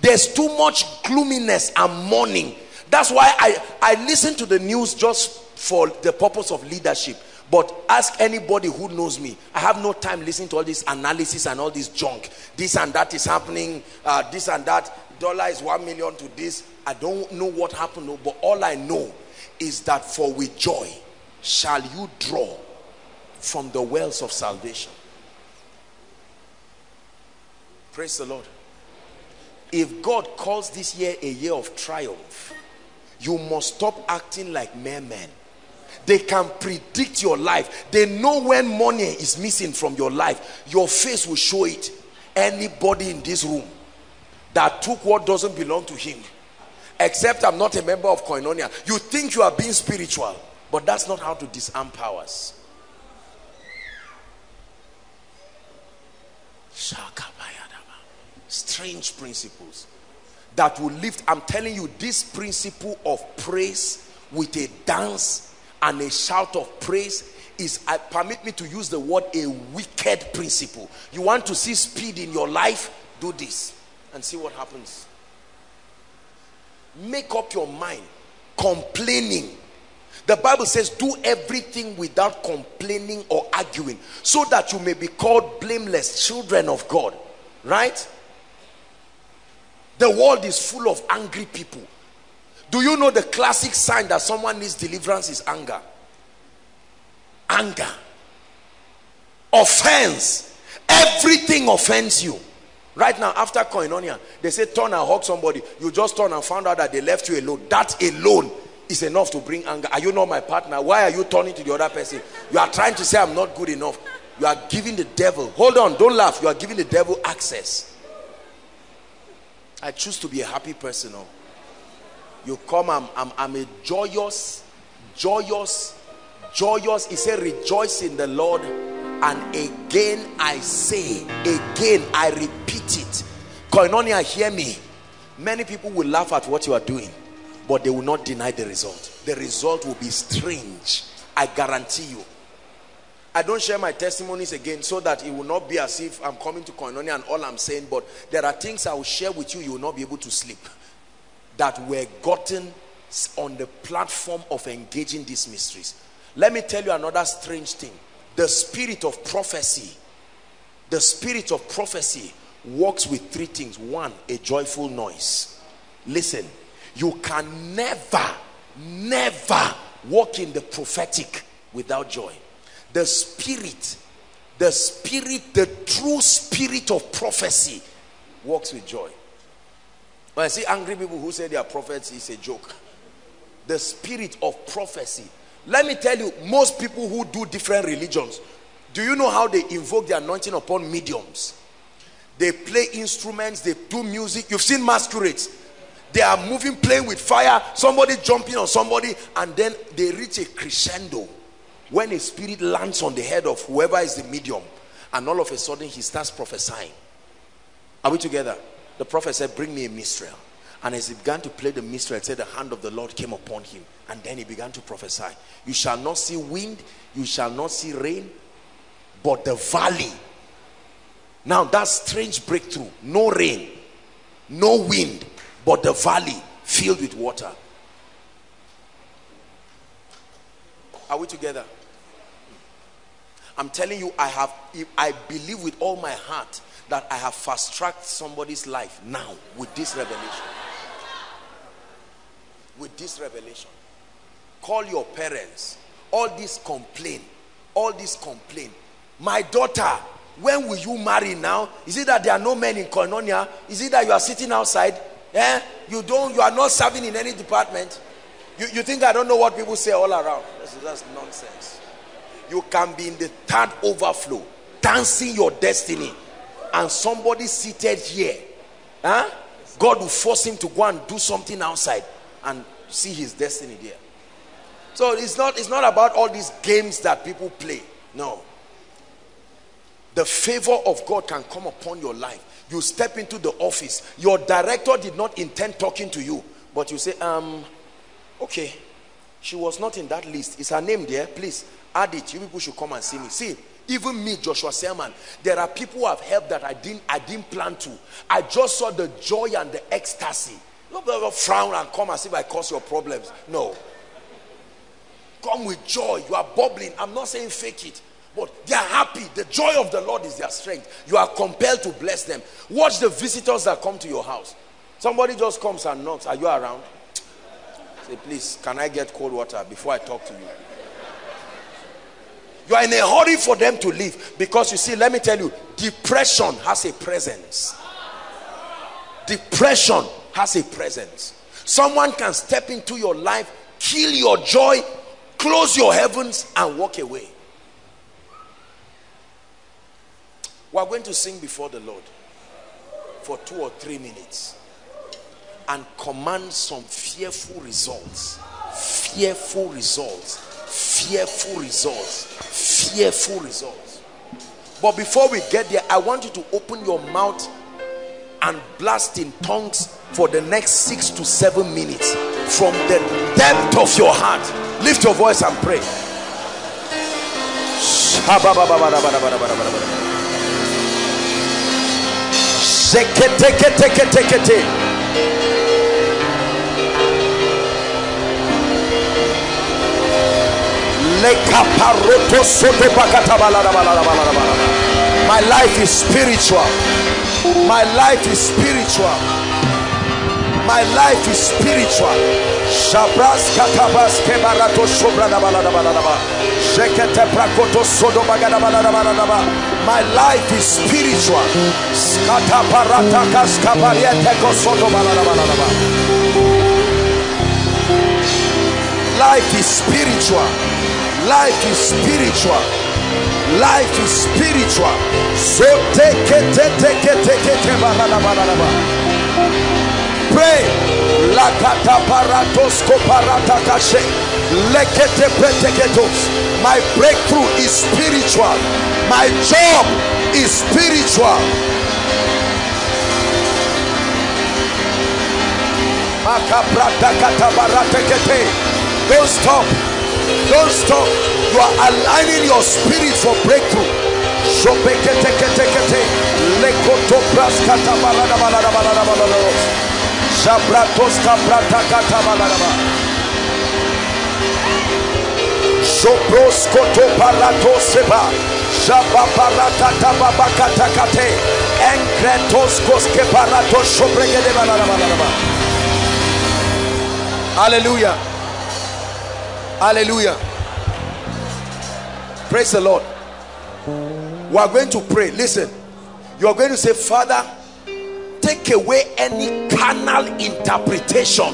There's too much gloominess and mourning. That's why I, I listen to the news just for the purpose of leadership. But ask anybody who knows me. I have no time listening to all this analysis and all this junk. This and that is happening. Uh, this and that. Dollar is one million to this. I don't know what happened, but all I know is that for with joy shall you draw from the wells of salvation. Praise the Lord. If God calls this year a year of triumph, you must stop acting like mere men. They can predict your life. They know when money is missing from your life. Your face will show it. Anybody in this room that took what doesn't belong to him, except I'm not a member of Koinonia, you think you are being spiritual, but that's not how to disarm powers. Strange principles that will lift. I'm telling you, this principle of praise with a dance and a shout of praise is, I permit me to use the word, a wicked principle. You want to see speed in your life? Do this. And see what happens. Make up your mind. Complaining. The Bible says, do everything without complaining or arguing, so that you may be called blameless children of God. Right? The world is full of angry people. Do you know the classic sign that someone needs deliverance is anger? Anger. Offense. Everything offends you. Right now, after Koinonia, they say turn and hug somebody. You just turn and found out that they left you alone. That alone is enough to bring anger. Are you not my partner? Why are you turning to the other person? You are trying to say I'm not good enough. You are giving the devil. Hold on, don't laugh. You are giving the devil access. I choose to be a happy person. Oh. You come, I'm, I'm, I'm a joyous, joyous, joyous. He said, rejoice in the Lord. And again I say, again I repeat it. Koinonia, hear me. Many people will laugh at what you are doing, but they will not deny the result. The result will be strange. I guarantee you. I don't share my testimonies again so that it will not be as if I'm coming to Koinonia and all I'm saying, but there are things I will share with you, you will not be able to sleep, that were gotten on the platform of engaging these mysteries. Let me tell you another strange thing. The spirit of prophecy, the spirit of prophecy works with three things. One, a joyful noise. Listen, you can never, never walk in the prophetic without joy. The spirit, the spirit, the true spirit of prophecy works with joy. When I see angry people who say they are prophets, it's a joke. The spirit of prophecy. Let me tell you, most people who do different religions, do you know how they invoke the anointing upon mediums? They play instruments, they do music. You've seen masquerades. They are moving, playing with fire, somebody jumping on somebody, and then they reach a crescendo when a spirit lands on the head of whoever is the medium, and all of a sudden he starts prophesying. Are we together? The prophet said, bring me a minstrel. And as he began to play the minstrel, it said the hand of the Lord came upon him. And then he began to prophesy. You shall not see wind, you shall not see rain, but the valley. Now that strange breakthrough. No rain, no wind, but the valley filled with water. Are we together? I'm telling you, I have, I believe with all my heart that I have fast-tracked somebody's life now with this revelation. With this revelation. Call your parents. All this complain. All this complain. My daughter, when will you marry now? Is it that there are no men in Koinonia? Is it that you are sitting outside? Eh? You don't, you are not serving in any department. You, you think I don't know what people say all around. That's, that's nonsense. You can be in the third overflow, dancing your destiny, and somebody seated here. Huh? God will force him to go and do something outside and see his destiny there. So it's not, it's not about all these games that people play. No. The favor of God can come upon your life. You step into the office. Your director did not intend talking to you, but you say, um, okay, she was not in that list. Is her name there? Please add it. You people should come and see me. See, even me, Joshua Selman, there are people who have helped that I didn't, I didn't plan to. I just saw the joy and the ecstasy. Don't frown and come as if I cause your problems. No. Come with joy. You are bubbling. I'm not saying fake it, but they are happy. The joy of the Lord is their strength. You are compelled to bless them. Watch the visitors that come to your house. Somebody just comes and knocks. Are you around? Say, please, can I get cold water before I talk to you? You are in a hurry for them to leave, because you see, let me tell you, depression has a presence. Depression has a presence. Someone can step into your life, kill your joy, close your heavens, and walk away. We are going to sing before the Lord for two or three minutes and command some fearful results. Fearful results. Fearful results. Fearful results. But before we get there, I want you to open your mouth and blast in tongues for the next six to seven minutes from the depth of your heart. Lift your voice and pray. My life is spiritual. My life is spiritual. My life is spiritual. My life is spiritual. Life is spiritual. Life is spiritual. Life is spiritual. So take it, take it, take it. Pray. My breakthrough is spiritual. My job is spiritual. Don't stop. Don't stop. You are aligning your spirit for breakthrough. Hallelujah. Hallelujah. Praise the Lord. We are going to pray. Listen, you are going to say, Father, take away any carnal interpretation.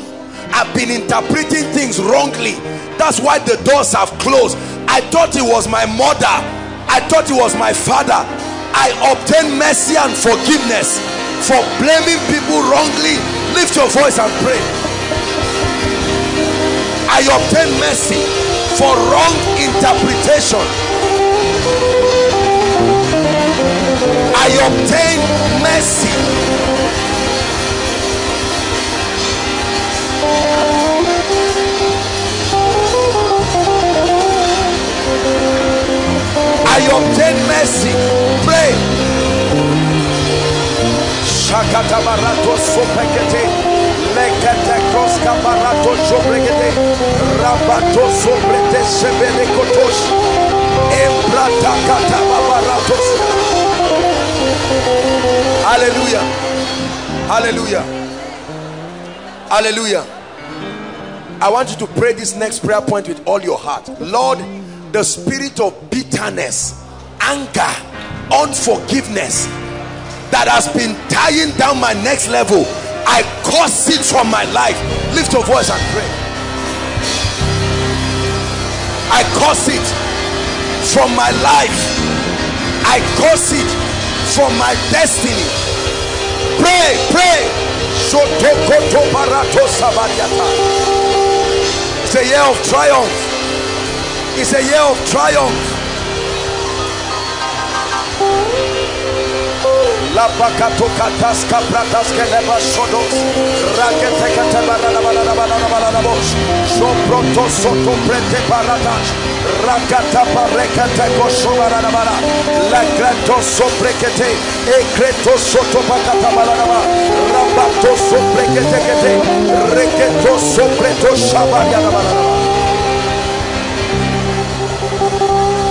I've been interpreting things wrongly. That's why the doors have closed. I thought it was my mother. I thought it was my father. I obtain mercy and forgiveness for blaming people wrongly. Lift your voice and pray. I obtain mercy for wrong interpretation. I obtain mercy. I obtain mercy. Pray. Shakata barato sopekete, lekete koska barato sobrekete, rabato sobrete sebele kotos, embrata kata barato. Hallelujah. Hallelujah. Hallelujah. I want you to pray this next prayer point with all your heart. Lord, the spirit of bitterness, anger, unforgiveness that has been tying down my next level, I curse it from my life. Lift your voice and pray. I curse it from my life. I curse it from my destiny. Pray, pray. It's a year of triumph. It's a year of triumph.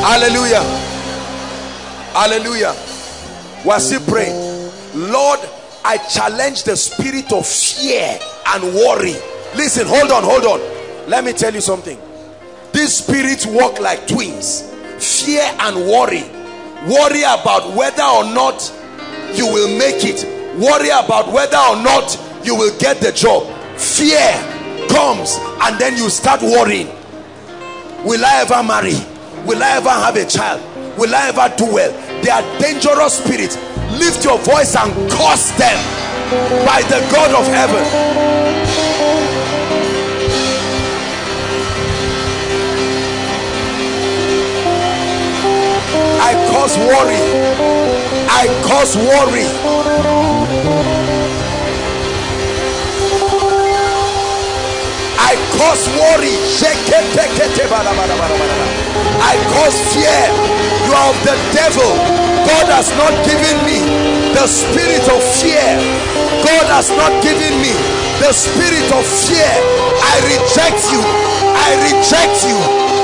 Hallelujah. Hallelujah. We are still praying. Lord, I challenge the spirit of fear and worry. Listen, hold on, hold on. Let me tell you something. These spirits walk like twins. Fear and worry. Worry about whether or not you will make it. Worry about whether or not you will get the job. Fear comes and then you start worrying. Will I ever marry? Will I ever have a child? Will I ever do well? They are dangerous spirits. Lift your voice and curse them by the God of heaven. I curse worry. I curse worry. I curse worry. I curse fear. You are of the devil. God has not given me the spirit of fear. God has not given me the spirit of fear. I reject you. I reject you.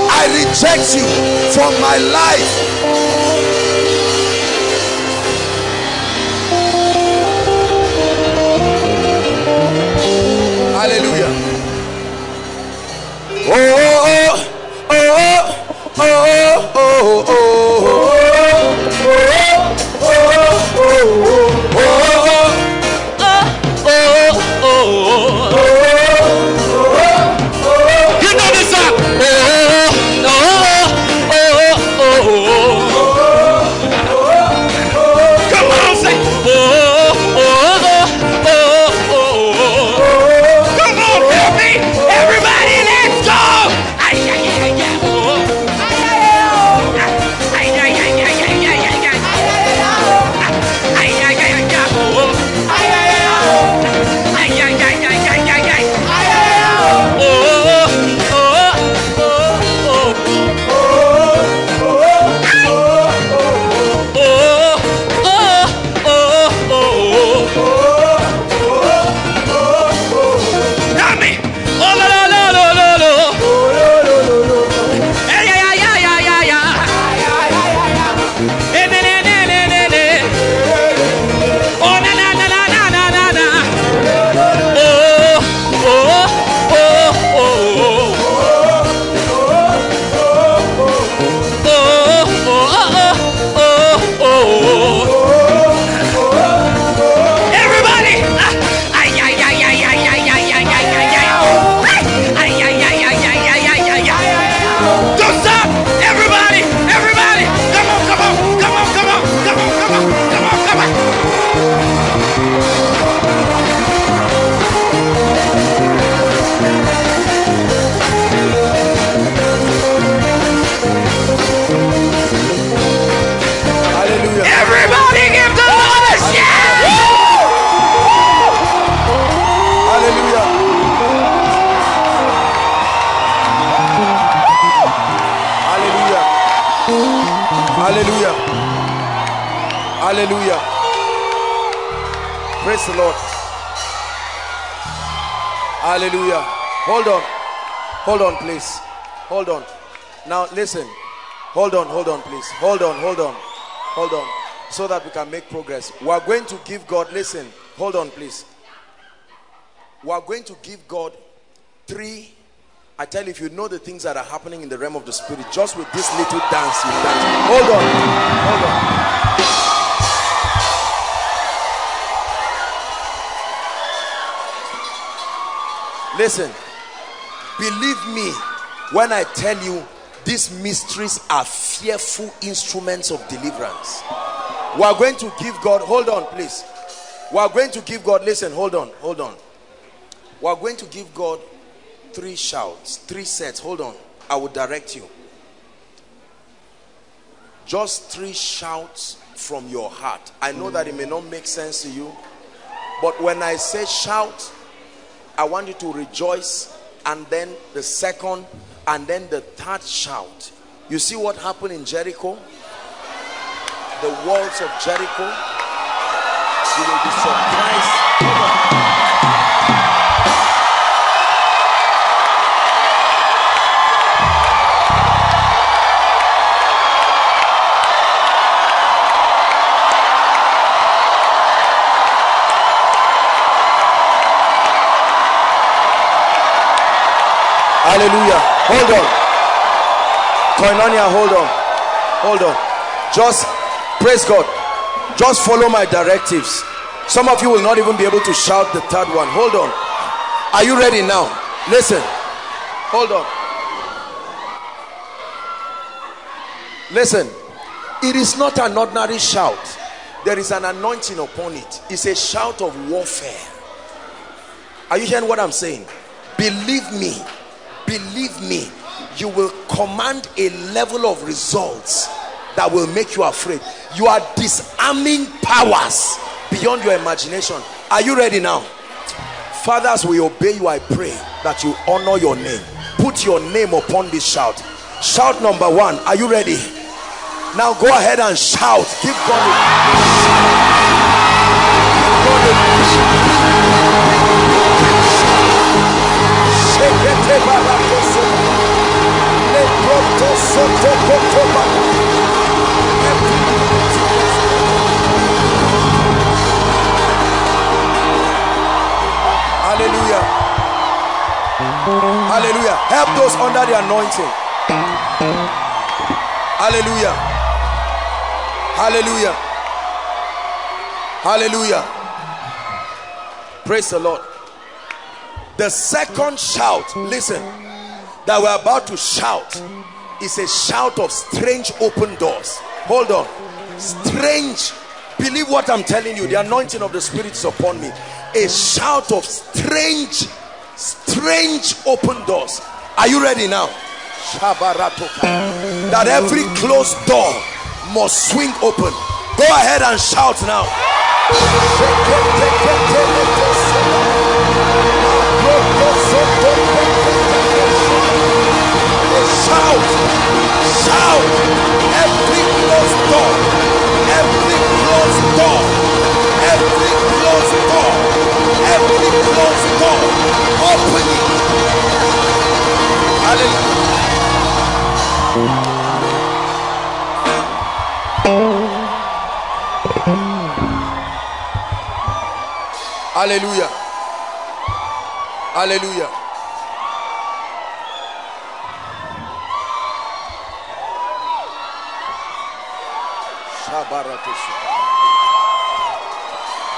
I reject you from my life. Hallelujah. Oh, oh, oh, oh, oh, oh, oh, oh. Hallelujah. Praise the Lord. Hallelujah. Hold on. Hold on, please. Hold on. Now, listen. Hold on, hold on, please. Hold on, hold on. Hold on. So that we can make progress. We are going to give God, listen. Hold on, please. We are going to give God three. I tell you, if you know the things that are happening in the realm of the spirit, just with this little dance, you dance. Hold on. Hold on. Listen, believe me when I tell you these mysteries are fearful instruments of deliverance. We are going to give God, hold on please. We are going to give God, listen, hold on, hold on. We are going to give God three shouts, three sets, hold on. I will direct you. Just three shouts from your heart. I know that it may not make sense to you, but when I say shout, I want you to rejoice, and then the second, and then the third shout. You see what happened in Jericho? The walls of Jericho. You will be surprised. Hallelujah. Hold on. Koinonia, hold on. Hold on. Just praise God. Just follow my directives. Some of you will not even be able to shout the third one. Hold on. Are you ready now? Listen. Hold on. Listen. It is not an ordinary shout. There is an anointing upon it. It's a shout of warfare. Are you hearing what I'm saying? Believe me. Believe me, you will command a level of results that will make you afraid. You are disarming powers beyond your imagination. Are you ready now? Fathers, we obey you. I pray that you honor your name. Put your name upon this shout. Shout number one. Are you ready? Now go ahead and shout. Keep going. Shake it. Let Hallelujah. Help those under the anointing. Hallelujah. Hallelujah. Hallelujah. Praise the Lord. The second shout, listen, that we're about to shout is a shout of strange open doors. Hold on. Strange. Believe what I'm telling you. The anointing of the Spirit is upon me. A shout of strange, strange open doors. Are you ready now? That every closed door must swing open. Go ahead and shout now. Shout, shout, every closed door, every closed door, every closed door, every closed door, open it. Hallelujah. Hallelujah. Hallelujah.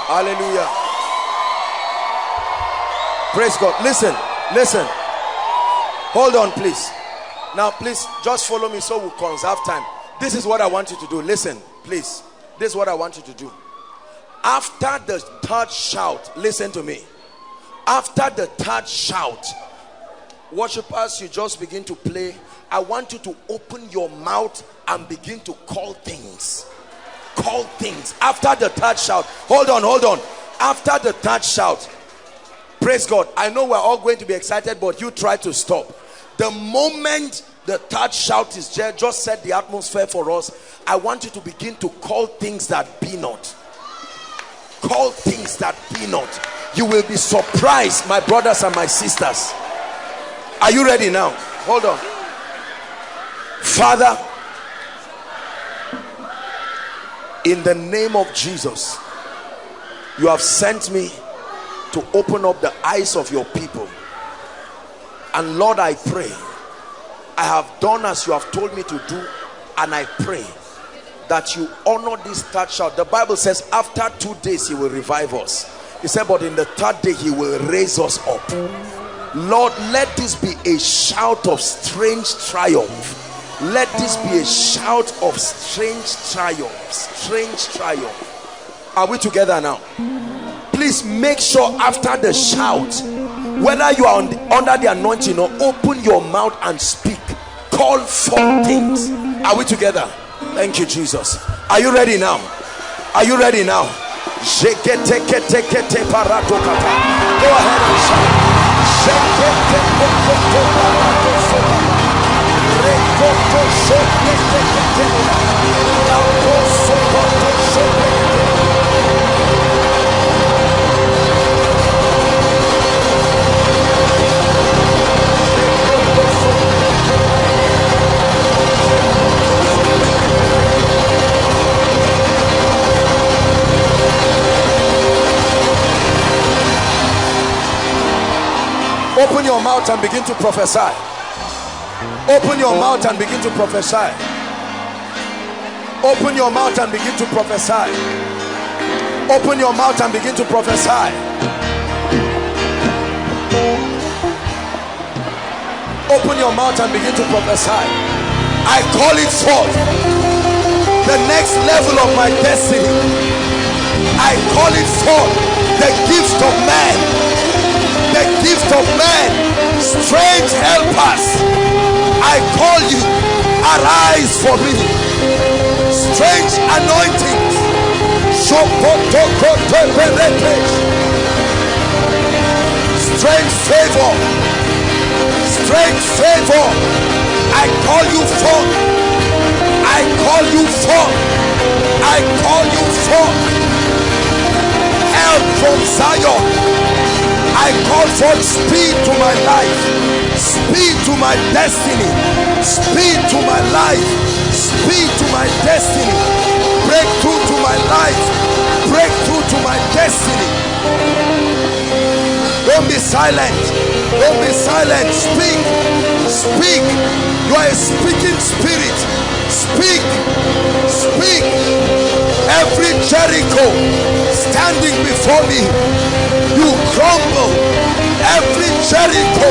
Hallelujah. Praise God. Listen, listen. Hold on, please. Now, please, just follow me so we'll conserve time. This is what I want you to do. Listen, please. This is what I want you to do. After the third shout, listen to me. After the third shout, worshipers, you just begin to play. I want you to open your mouth and begin to call things. Call things after the third shout. Hold on, hold on. After the third shout, praise God. I know we're all going to be excited, but you try to stop. The moment the third shout is there, just set the atmosphere for us. I want you to begin to call things that be not. Call things that be not. You will be surprised, my brothers and my sisters. Are you ready now? Hold on. Father, in the name of Jesus, you have sent me to open up the eyes of your people. And Lord, I pray, I have done as you have told me to do, and I pray that you honor this third shout. The Bible says after two days he will revive us. He said, but in the third day he will raise us up. Lord, let this be a shout of strange triumph. Let this be a shout of strange triumph. Strange triumph. Are we together now? Please make sure after the shout, whether you are under the anointing or open your mouth and speak, call forth things. Are we together? Thank you, Jesus. Are you ready now? Are you ready now? Go ahead and shout. Open your mouth and begin to prophesy. Open your mouth and begin to prophesy. Open your mouth and begin to prophesy. Open your mouth and begin to prophesy. Open your mouth and begin to prophesy. I call it forth. The next level of my destiny. I call it forth. The gift of man. The gift of man. Strange helpers. I call you, arise for me. Strange anointings. Strange favor. Strange favor. I call you forth. I call you forth. I call you forth. Help from Zion. I call forth speed to my life. Speed to my destiny. Speed to my life. Speed to my destiny. Breakthrough to my life. Breakthrough to my destiny. Don't be silent. Don't be silent. Speak. Speak. You are a speaking spirit. Speak. Speak. Every Jericho standing before me, you crumble. Every Jericho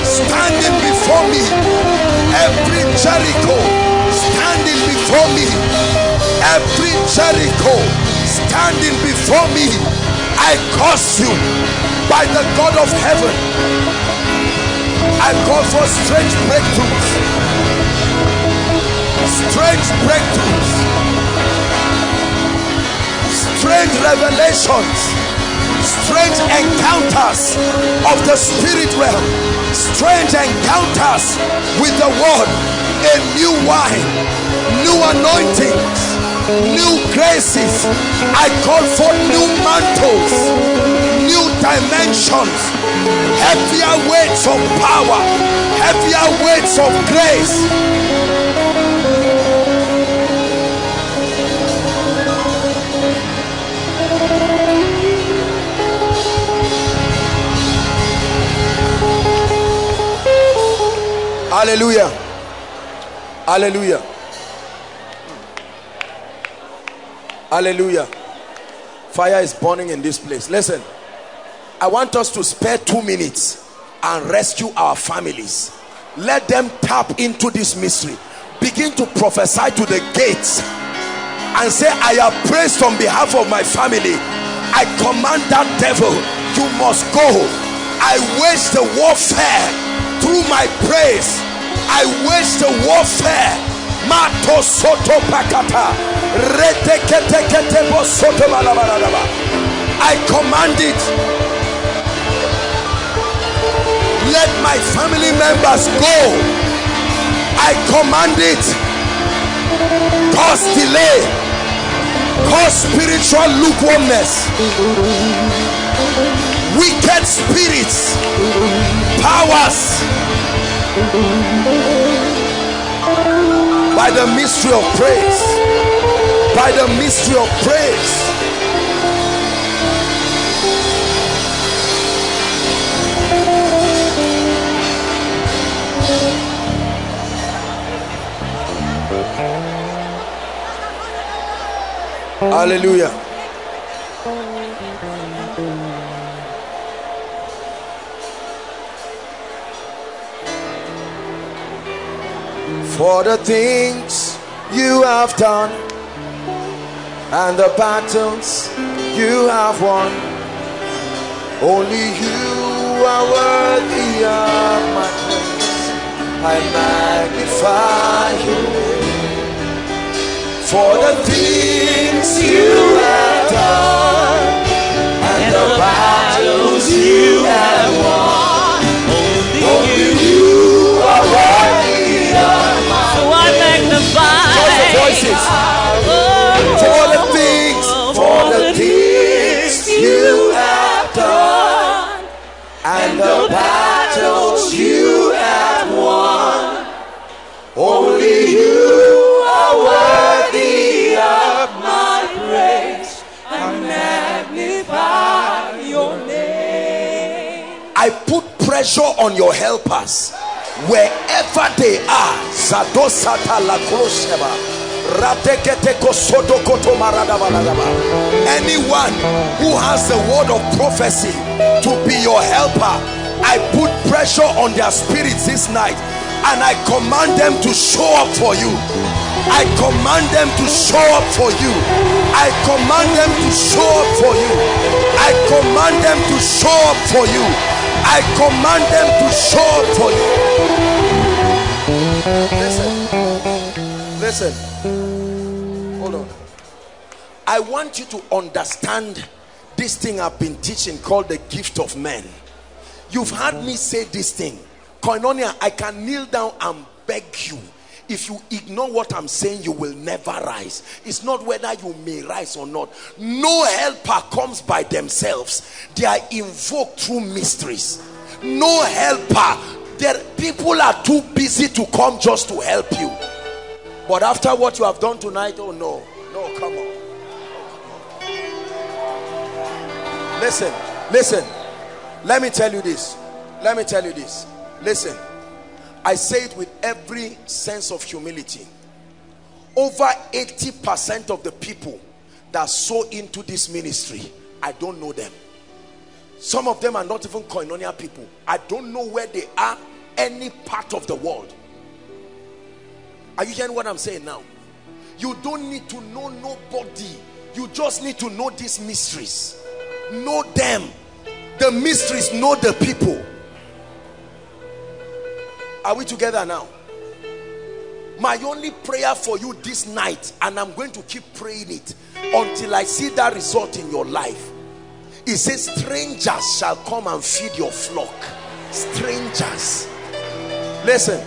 standing before me. Every Jericho standing before me. Every Jericho standing before me. I curse you by the God of heaven. I call for strange breakthroughs. Strange breakthroughs. Strange revelations. Strange encounters of the spirit realm. Strange encounters with the word. A new wine, new anointings, new graces. I call for new mantles, new dimensions, heavier weights of power, heavier weights of grace. Hallelujah. Hallelujah. Hallelujah. Fire is burning in this place. Listen, I want us to spare two minutes and rescue our families. Let them tap into this mystery. Begin to prophesy to the gates and say, I have praised on behalf of my family. I command that devil, you must go. I wage the warfare through my praise. I wage the warfare. Mato soto pakata. Reteketeketebo soto balabalaba. I command it. Let my family members go. I command it. Cause delay. Cause spiritual lukewarmness. Wicked spirits, powers, by the mystery of praise, by the mystery of praise. Hallelujah. For the things you have done and the battles you have won, only you are worthy of my praise. I magnify you. For the things you have done and the battles you have won, only you are worthy of. Join the voices. For the things, for the things you have done, and the battles you have won, only you are worthy of my praise. I magnify your name. I put pressure on your helpers. Wherever they are, anyone who has the word of prophecy to be your helper, I put pressure on their spirits this night, and I command them to show up for you. I command them to show up for you. I command them to show up for you. I command them to show up for you. I command them to show up for you. Listen, listen, hold on. I want you to understand this thing I've been teaching called the gift of men. You've heard me say this thing. Koinonia, I can kneel down and beg you. If you ignore what I'm saying, you will never rise. It's not whether you may rise or not. No helper comes by themselves. They are invoked through mysteries. No helper. There, people are too busy to come just to help you. But after what you have done tonight, oh no. No, come on. Listen, listen. Let me tell you this. Let me tell you this. Listen, I say it with every sense of humility. Over eighty percent of the people that sow into this ministry, I don't know them. Some of them are not even Koinonia people. I don't know where they are, any part of the world. Are you hearing what I'm saying now? You don't need to know nobody. You just need to know these mysteries. Know them. The mysteries know the people. Are we together now? My only prayer for you this night, and I'm going to keep praying it until I see that result in your life. It says, strangers shall come and feed your flock. Strangers. Listen,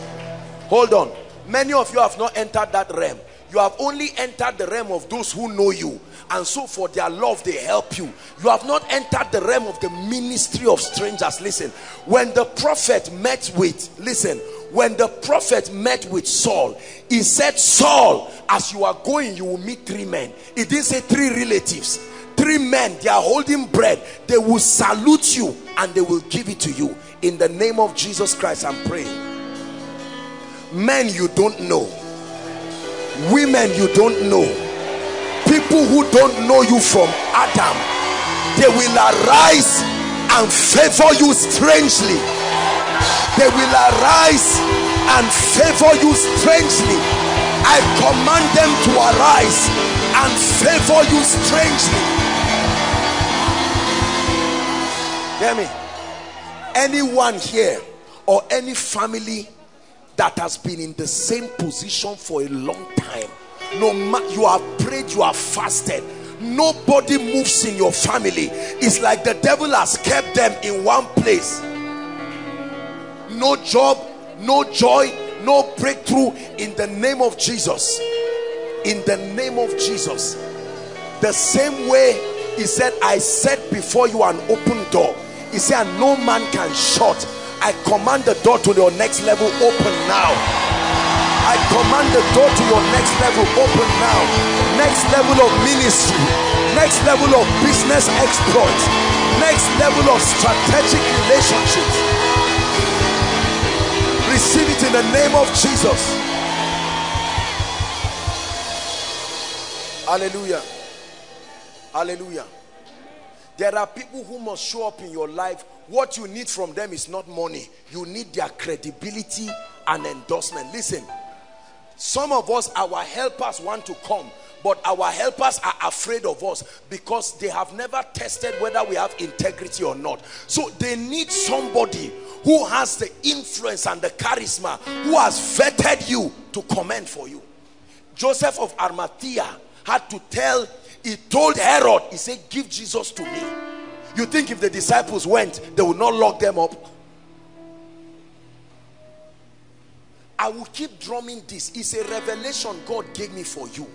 hold on. Many of you have not entered that realm. You have only entered the realm of those who know you, and so for their love they help you. You have not entered the realm of the ministry of strangers. Listen, when the prophet met with, listen, when the prophet met with Saul, he said, Saul, as you are going, you will meet three men. He didn't say three relatives. Three men, they are holding bread. They will salute you and they will give it to you. In the name of Jesus Christ, I'm praying. Men you don't know, women you don't know, people who don't know you from Adam, they will arise and favor you strangely. They will arise and favor you strangely. I command them to arise and favor you strangely. Hear me. Anyone here or any family that has been in the same position for a long time, no matter, you have prayed, you have fasted, nobody moves in your family. It's like the devil has kept them in one place. No job, no joy, no breakthrough. In the name of Jesus, in the name of Jesus, the same way he said, I set before you an open door, he said, and no man can shut. I command the door to your next level open now. I command the door to your next level open now. Next level of ministry. Next level of business exploits. Next level of strategic relationships. Receive it in the name of Jesus. Hallelujah. Hallelujah. There are people who must show up in your life. What you need from them is not money. You need their credibility and endorsement. Listen, some of us, our helpers want to come, but our helpers are afraid of us because they have never tested whether we have integrity or not. So they need somebody who has the influence and the charisma, who has vetted you to comment for you. Joseph of Arimathea had to tell, he told Herod, he said, give Jesus to me. You think if the disciples went, they would not lock them up? I will keep drumming this. It's a revelation God gave me for you.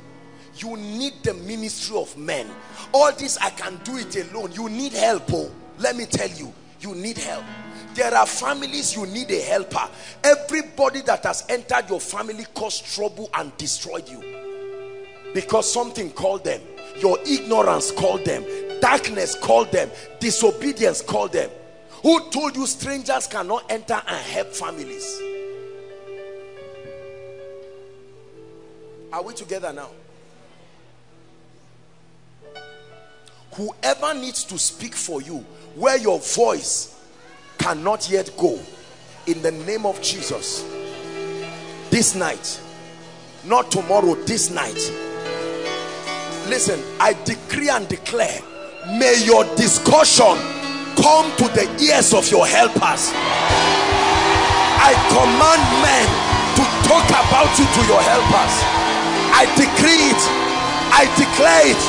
You need the ministry of men. All this, I can do it alone. You need help. Oh, let me tell you, you need help. There are families you need a helper. Everybody that has entered your family caused trouble and destroyed you, because something called them. Your ignorance called them. Darkness called them. Disobedience called them. Who told you strangers cannot enter and help families? Are we together now? Whoever needs to speak for you where your voice cannot yet go, in the name of Jesus, this night, not tomorrow, this night. Listen, I decree and declare, may your discussion come to the ears of your helpers. I command men to talk about you to your helpers. I decree it. I declare it.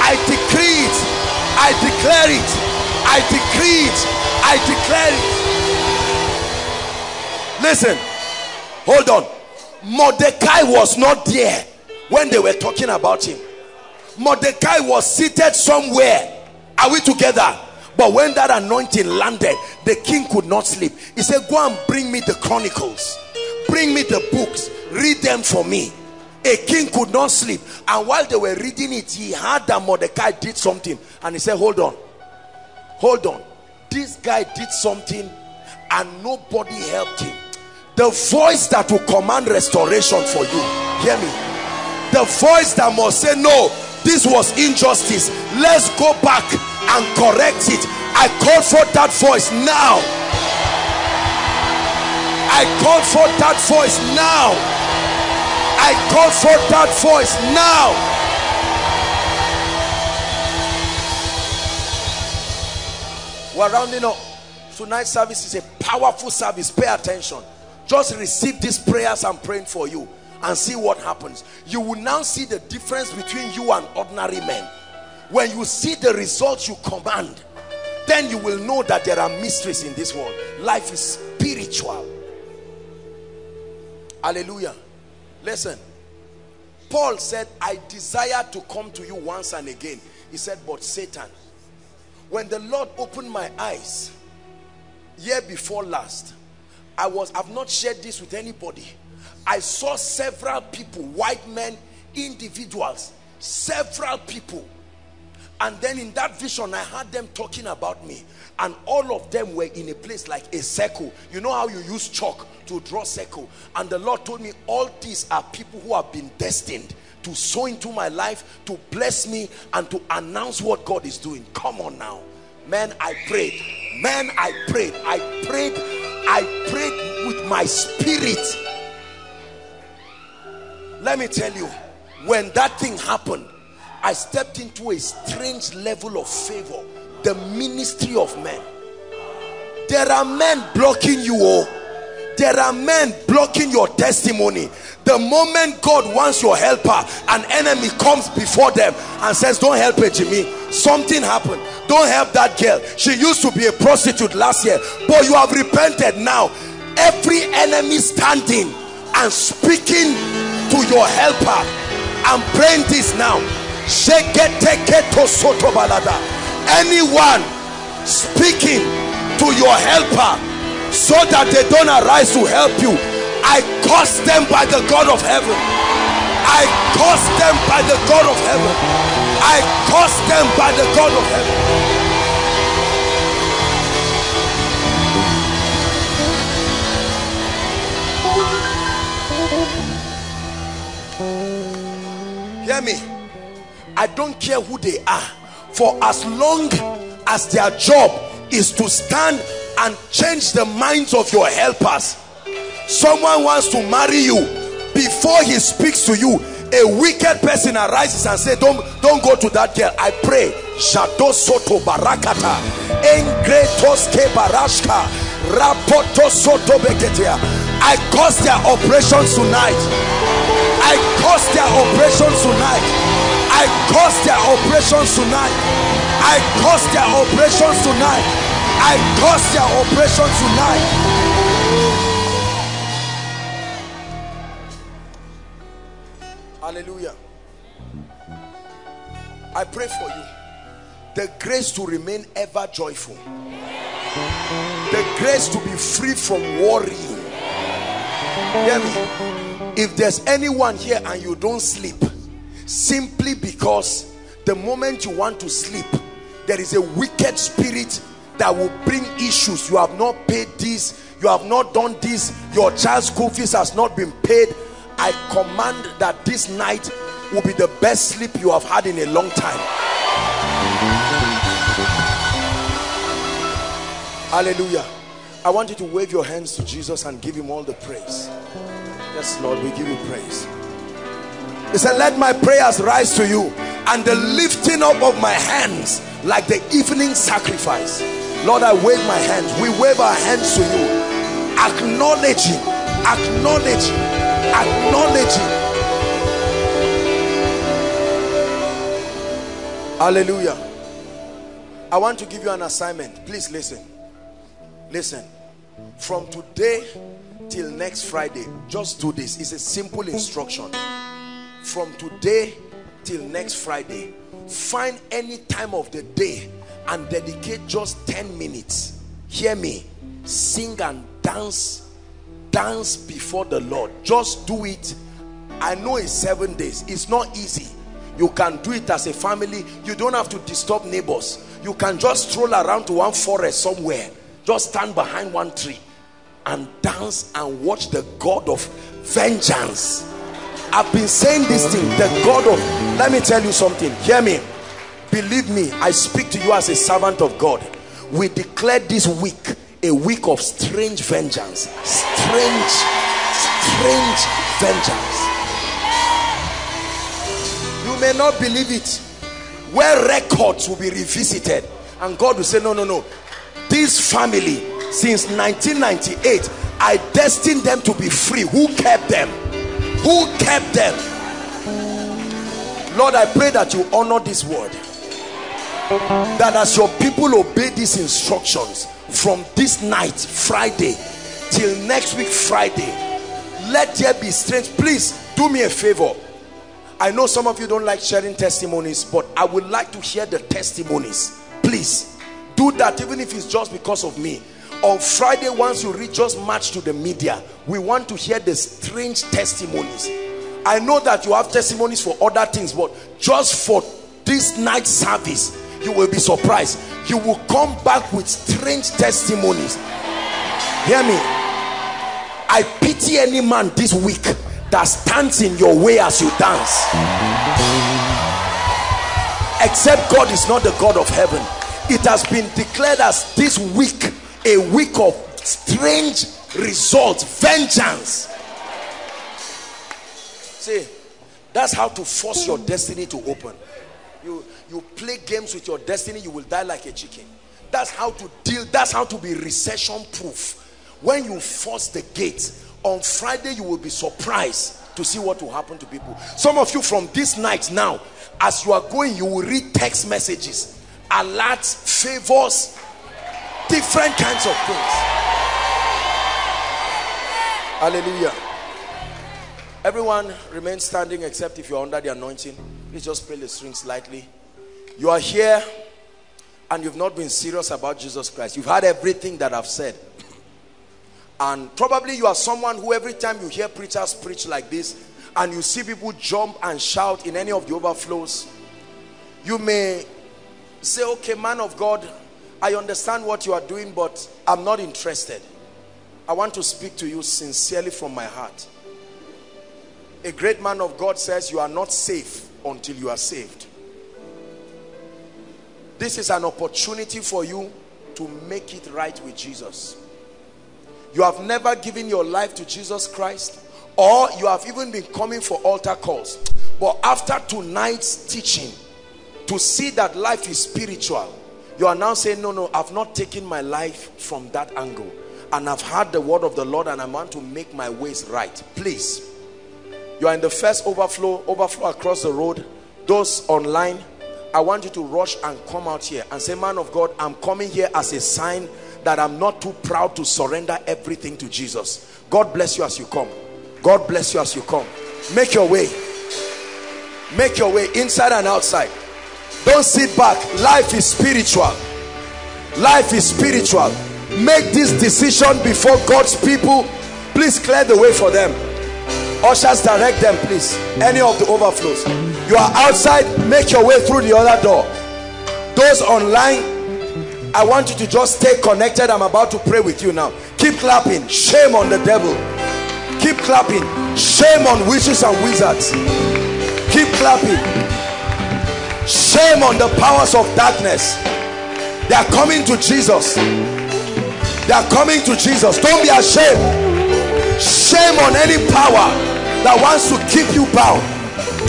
I decree it. I declare it. I decree it. I declare it. Listen, hold on. Mordecai was not there when they were talking about him. Mordecai was seated somewhere. Are we together? But when that anointing landed, the king could not sleep. He said, go and bring me the chronicles. Bring me the books. Read them for me. A king could not sleep. And while they were reading it, he heard that Mordecai did something. And he said, hold on. Hold on. This guy did something and nobody helped him. The voice that will command restoration for you, hear me, the voice that must say, no, this was injustice, let's go back and correct it. I call for that voice now. I call for that voice now. I call for that voice now. We're rounding up. Tonight's service is a powerful service. Pay attention. Just receive these prayers I'm praying for you and see what happens. You will now see the difference between you and ordinary men. When you see the results you command, then you will know that there are mysteries in this world. Life is spiritual. Hallelujah. Listen. Paul said, I desire to come to you once and again. He said, but Satan... When the Lord opened my eyes year before last, I was, I've not shared this with anybody. I saw several people, white men, individuals, several people. And then in that vision, I heard them talking about me. And all of them were in a place like a circle. You know how you use chalk to draw circle. And the Lord told me, all these are people who have been destined to sow into my life, to bless me, and to announce what God is doing. Come on now. Man, I prayed. Man, I prayed. I prayed. I prayed with my spirit. Let me tell you, when that thing happened, I stepped into a strange level of favor. The ministry of men. There are men blocking you, oh. There are men blocking your testimony. The moment God wants your helper, an enemy comes before them and says, don't help her, Jimmy. Something happened. Don't help that girl. She used to be a prostitute last year, but you have repented now. Every enemy standing and speaking to your helper. I'm praying this now. Anyone speaking to your helper so that they don't arise to help you, I curse them by the God of heaven. I curse them by the God of heaven. I curse them by the God of heaven. Hear me. I don't care who they are, for as long as their job is to stand and change the minds of your helpers. Someone wants to marry you. Before he speaks to you, a wicked person arises and says, don't, don't go to that girl. I pray. Shado soto barakata. Engretos ke barashka. Rapoto soto beketia. I curse their oppressions tonight. I curse their oppressions tonight. I curse their oppressions tonight. I curse their oppressions tonight. I curse your oppression tonight. Hallelujah. I pray for you. The grace to remain ever joyful. The grace to be free from worrying. Hear me. If there's anyone here and you don't sleep, simply because the moment you want to sleep, there is a wicked spirit that will bring issues. You have not paid this, you have not done this, your child's school fees has not been paid. I command that this night will be the best sleep you have had in a long time. Hallelujah. I want you to wave your hands to Jesus and give him all the praise. Yes, Lord, we give you praise. He said, let my prayers rise to you, and the lifting up of my hands like the evening sacrifice. Lord, I wave my hands. We wave our hands to you, acknowledging, acknowledging, acknowledging. Hallelujah. I want to give you an assignment. Please listen. Listen. From today till next Friday, just do this. It's a simple instruction. From today till next Friday, find any time of the day and dedicate just ten minutes. Hear me. Sing and dance. Dance before the Lord. Just do it. I know it's seven days. It's not easy. You can do it as a family. You don't have to disturb neighbors. You can just stroll around to one forest somewhere. Just stand behind one tree and dance and watch the God of vengeance. I've been saying this thing, the God of, let me tell you something, hear me, believe me, I speak to you as a servant of God. We declare this week a week of strange vengeance, strange strange vengeance. You may not believe it, where records will be revisited and God will say, no, no, no, this family since nineteen ninety-eight, I destined them to be free. Who kept them? Who kept them? Lord, I pray that you honor this word, that as your people obey these instructions from this night Friday till next week Friday, let there be strange. Please do me a favor, I know some of you don't like sharing testimonies, but I would like to hear the testimonies. Please do that, even if it's just because of me. On Friday, once you reach, just march to the media. We want to hear the strange testimonies. I know that you have testimonies for other things, but just for this night service, you will be surprised. You will come back with strange testimonies. Hear me. I pity any man this week that stands in your way as you dance. Except God is not the God of heaven. It has been declared as this week a week of strange results, vengeance. See, that's how to force your destiny to open. You, you play games with your destiny, you will die like a chicken. That's how to deal, that's how to be recession proof. When you force the gates, on Friday you will be surprised to see what will happen to people. Some of you from this night now, as you are going, you will read text messages, alerts, favors, different kinds of things. Hallelujah. Everyone remain standing except if you're under the anointing. Please just play the strings lightly. You are here and you've not been serious about Jesus Christ. You've had everything that I've said. And probably you are someone who every time you hear preachers preach like this and you see people jump and shout in any of the overflows, you may say, okay, man of God, I understand what you are doing, but I'm not interested. I want to speak to you sincerely from my heart. A great man of God says, you are not safe until you are saved. This is an opportunity for you to make it right with Jesus. You have never given your life to Jesus Christ, or you have even been coming for altar calls. But after tonight's teaching, to see that life is spiritual, you are now saying, no, no, I've not taken my life from that angle. And I've heard the word of the Lord and I want to make my ways right. Please, you are in the first overflow, overflow across the road. Those online, I want you to rush and come out here and say, man of God, I'm coming here as a sign that I'm not too proud to surrender everything to Jesus. God bless you as you come. God bless you as you come. Make your way. Make your way inside and outside. Don't sit back. Life is spiritual. Life is spiritual. Make this decision before God's people. Please clear the way for them. Ushers, direct them, please. Any of the overflows. You are outside. Make your way through the other door. Those online, I want you to just stay connected. I'm about to pray with you now. Keep clapping. Shame on the devil. Keep clapping. Shame on witches and wizards. Keep clapping. Shame on the powers of darkness. They are coming to Jesus. They are coming to Jesus. Don't be ashamed. Shame on any power that wants to keep you bound.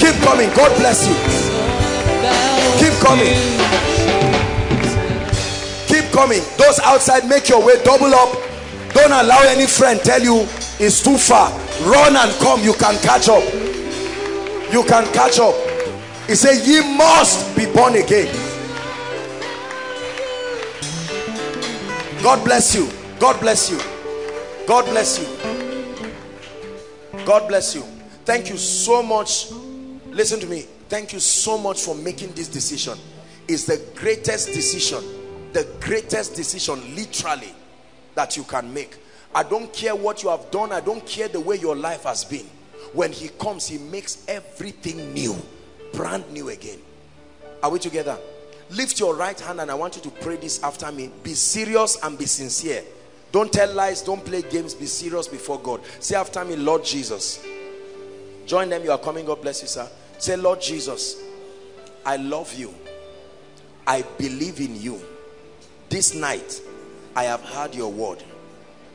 Keep coming. God bless you. Keep coming. Keep coming. Those outside, make your way. Double up. Don't allow any friend tell you it's too far. Run and come. You can catch up. You can catch up. He said, ye must be born again. God bless you. God bless you. God bless you. God bless you. Thank you so much. Listen to me. Thank you so much for making this decision. It's the greatest decision, the greatest decision literally that you can make. I don't care what you have done. I don't care the way your life has been. When he comes, he makes everything new. Brand new again. Are we together? Lift your right hand and I want you to pray this after me. Be serious and be sincere. Don't tell lies, don't play games, be serious before God. Say after me, Lord Jesus. Join them, you are coming, God bless you, sir. Say, Lord Jesus, I love you. I believe in you. This night, I have heard your word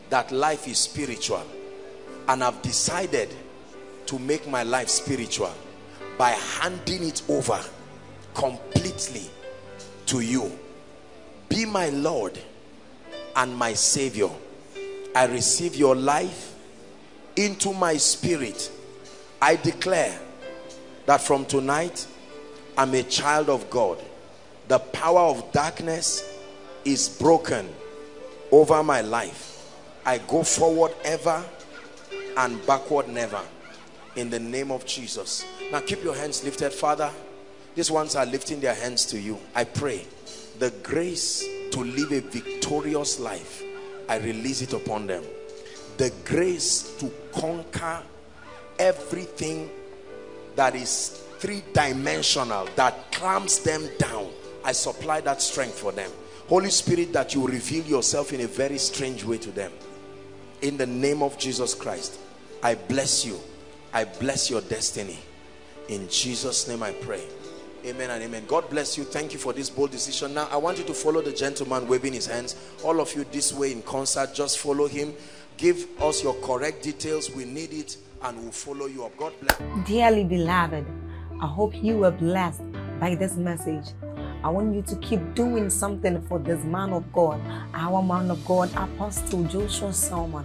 that life is spiritual, and I've decided to make my life spiritual by handing it over completely to you. Be my Lord and my Savior. I receive your life into my spirit. I declare that from tonight, I'm a child of God. The power of darkness is broken over my life. I go forward ever and backward never. In the name of Jesus. Now keep your hands lifted. Father, these ones are lifting their hands to you. I pray the grace to live a victorious life, I release it upon them. The grace to conquer everything that is three-dimensional, that clamps them down, I supply that strength for them. Holy Spirit, that you reveal yourself in a very strange way to them. In the name of Jesus Christ, I bless you. I bless your destiny. In Jesus' name I pray. Amen and amen. God bless you. Thank you for this bold decision. Now, I want you to follow the gentleman waving his hands. All of you this way in concert, just follow him. Give us your correct details. We need it and we'll follow you up. God bless. Dearly beloved, I hope you were blessed by this message. I want you to keep doing something for this man of God, our man of God, Apostle Joshua Selman.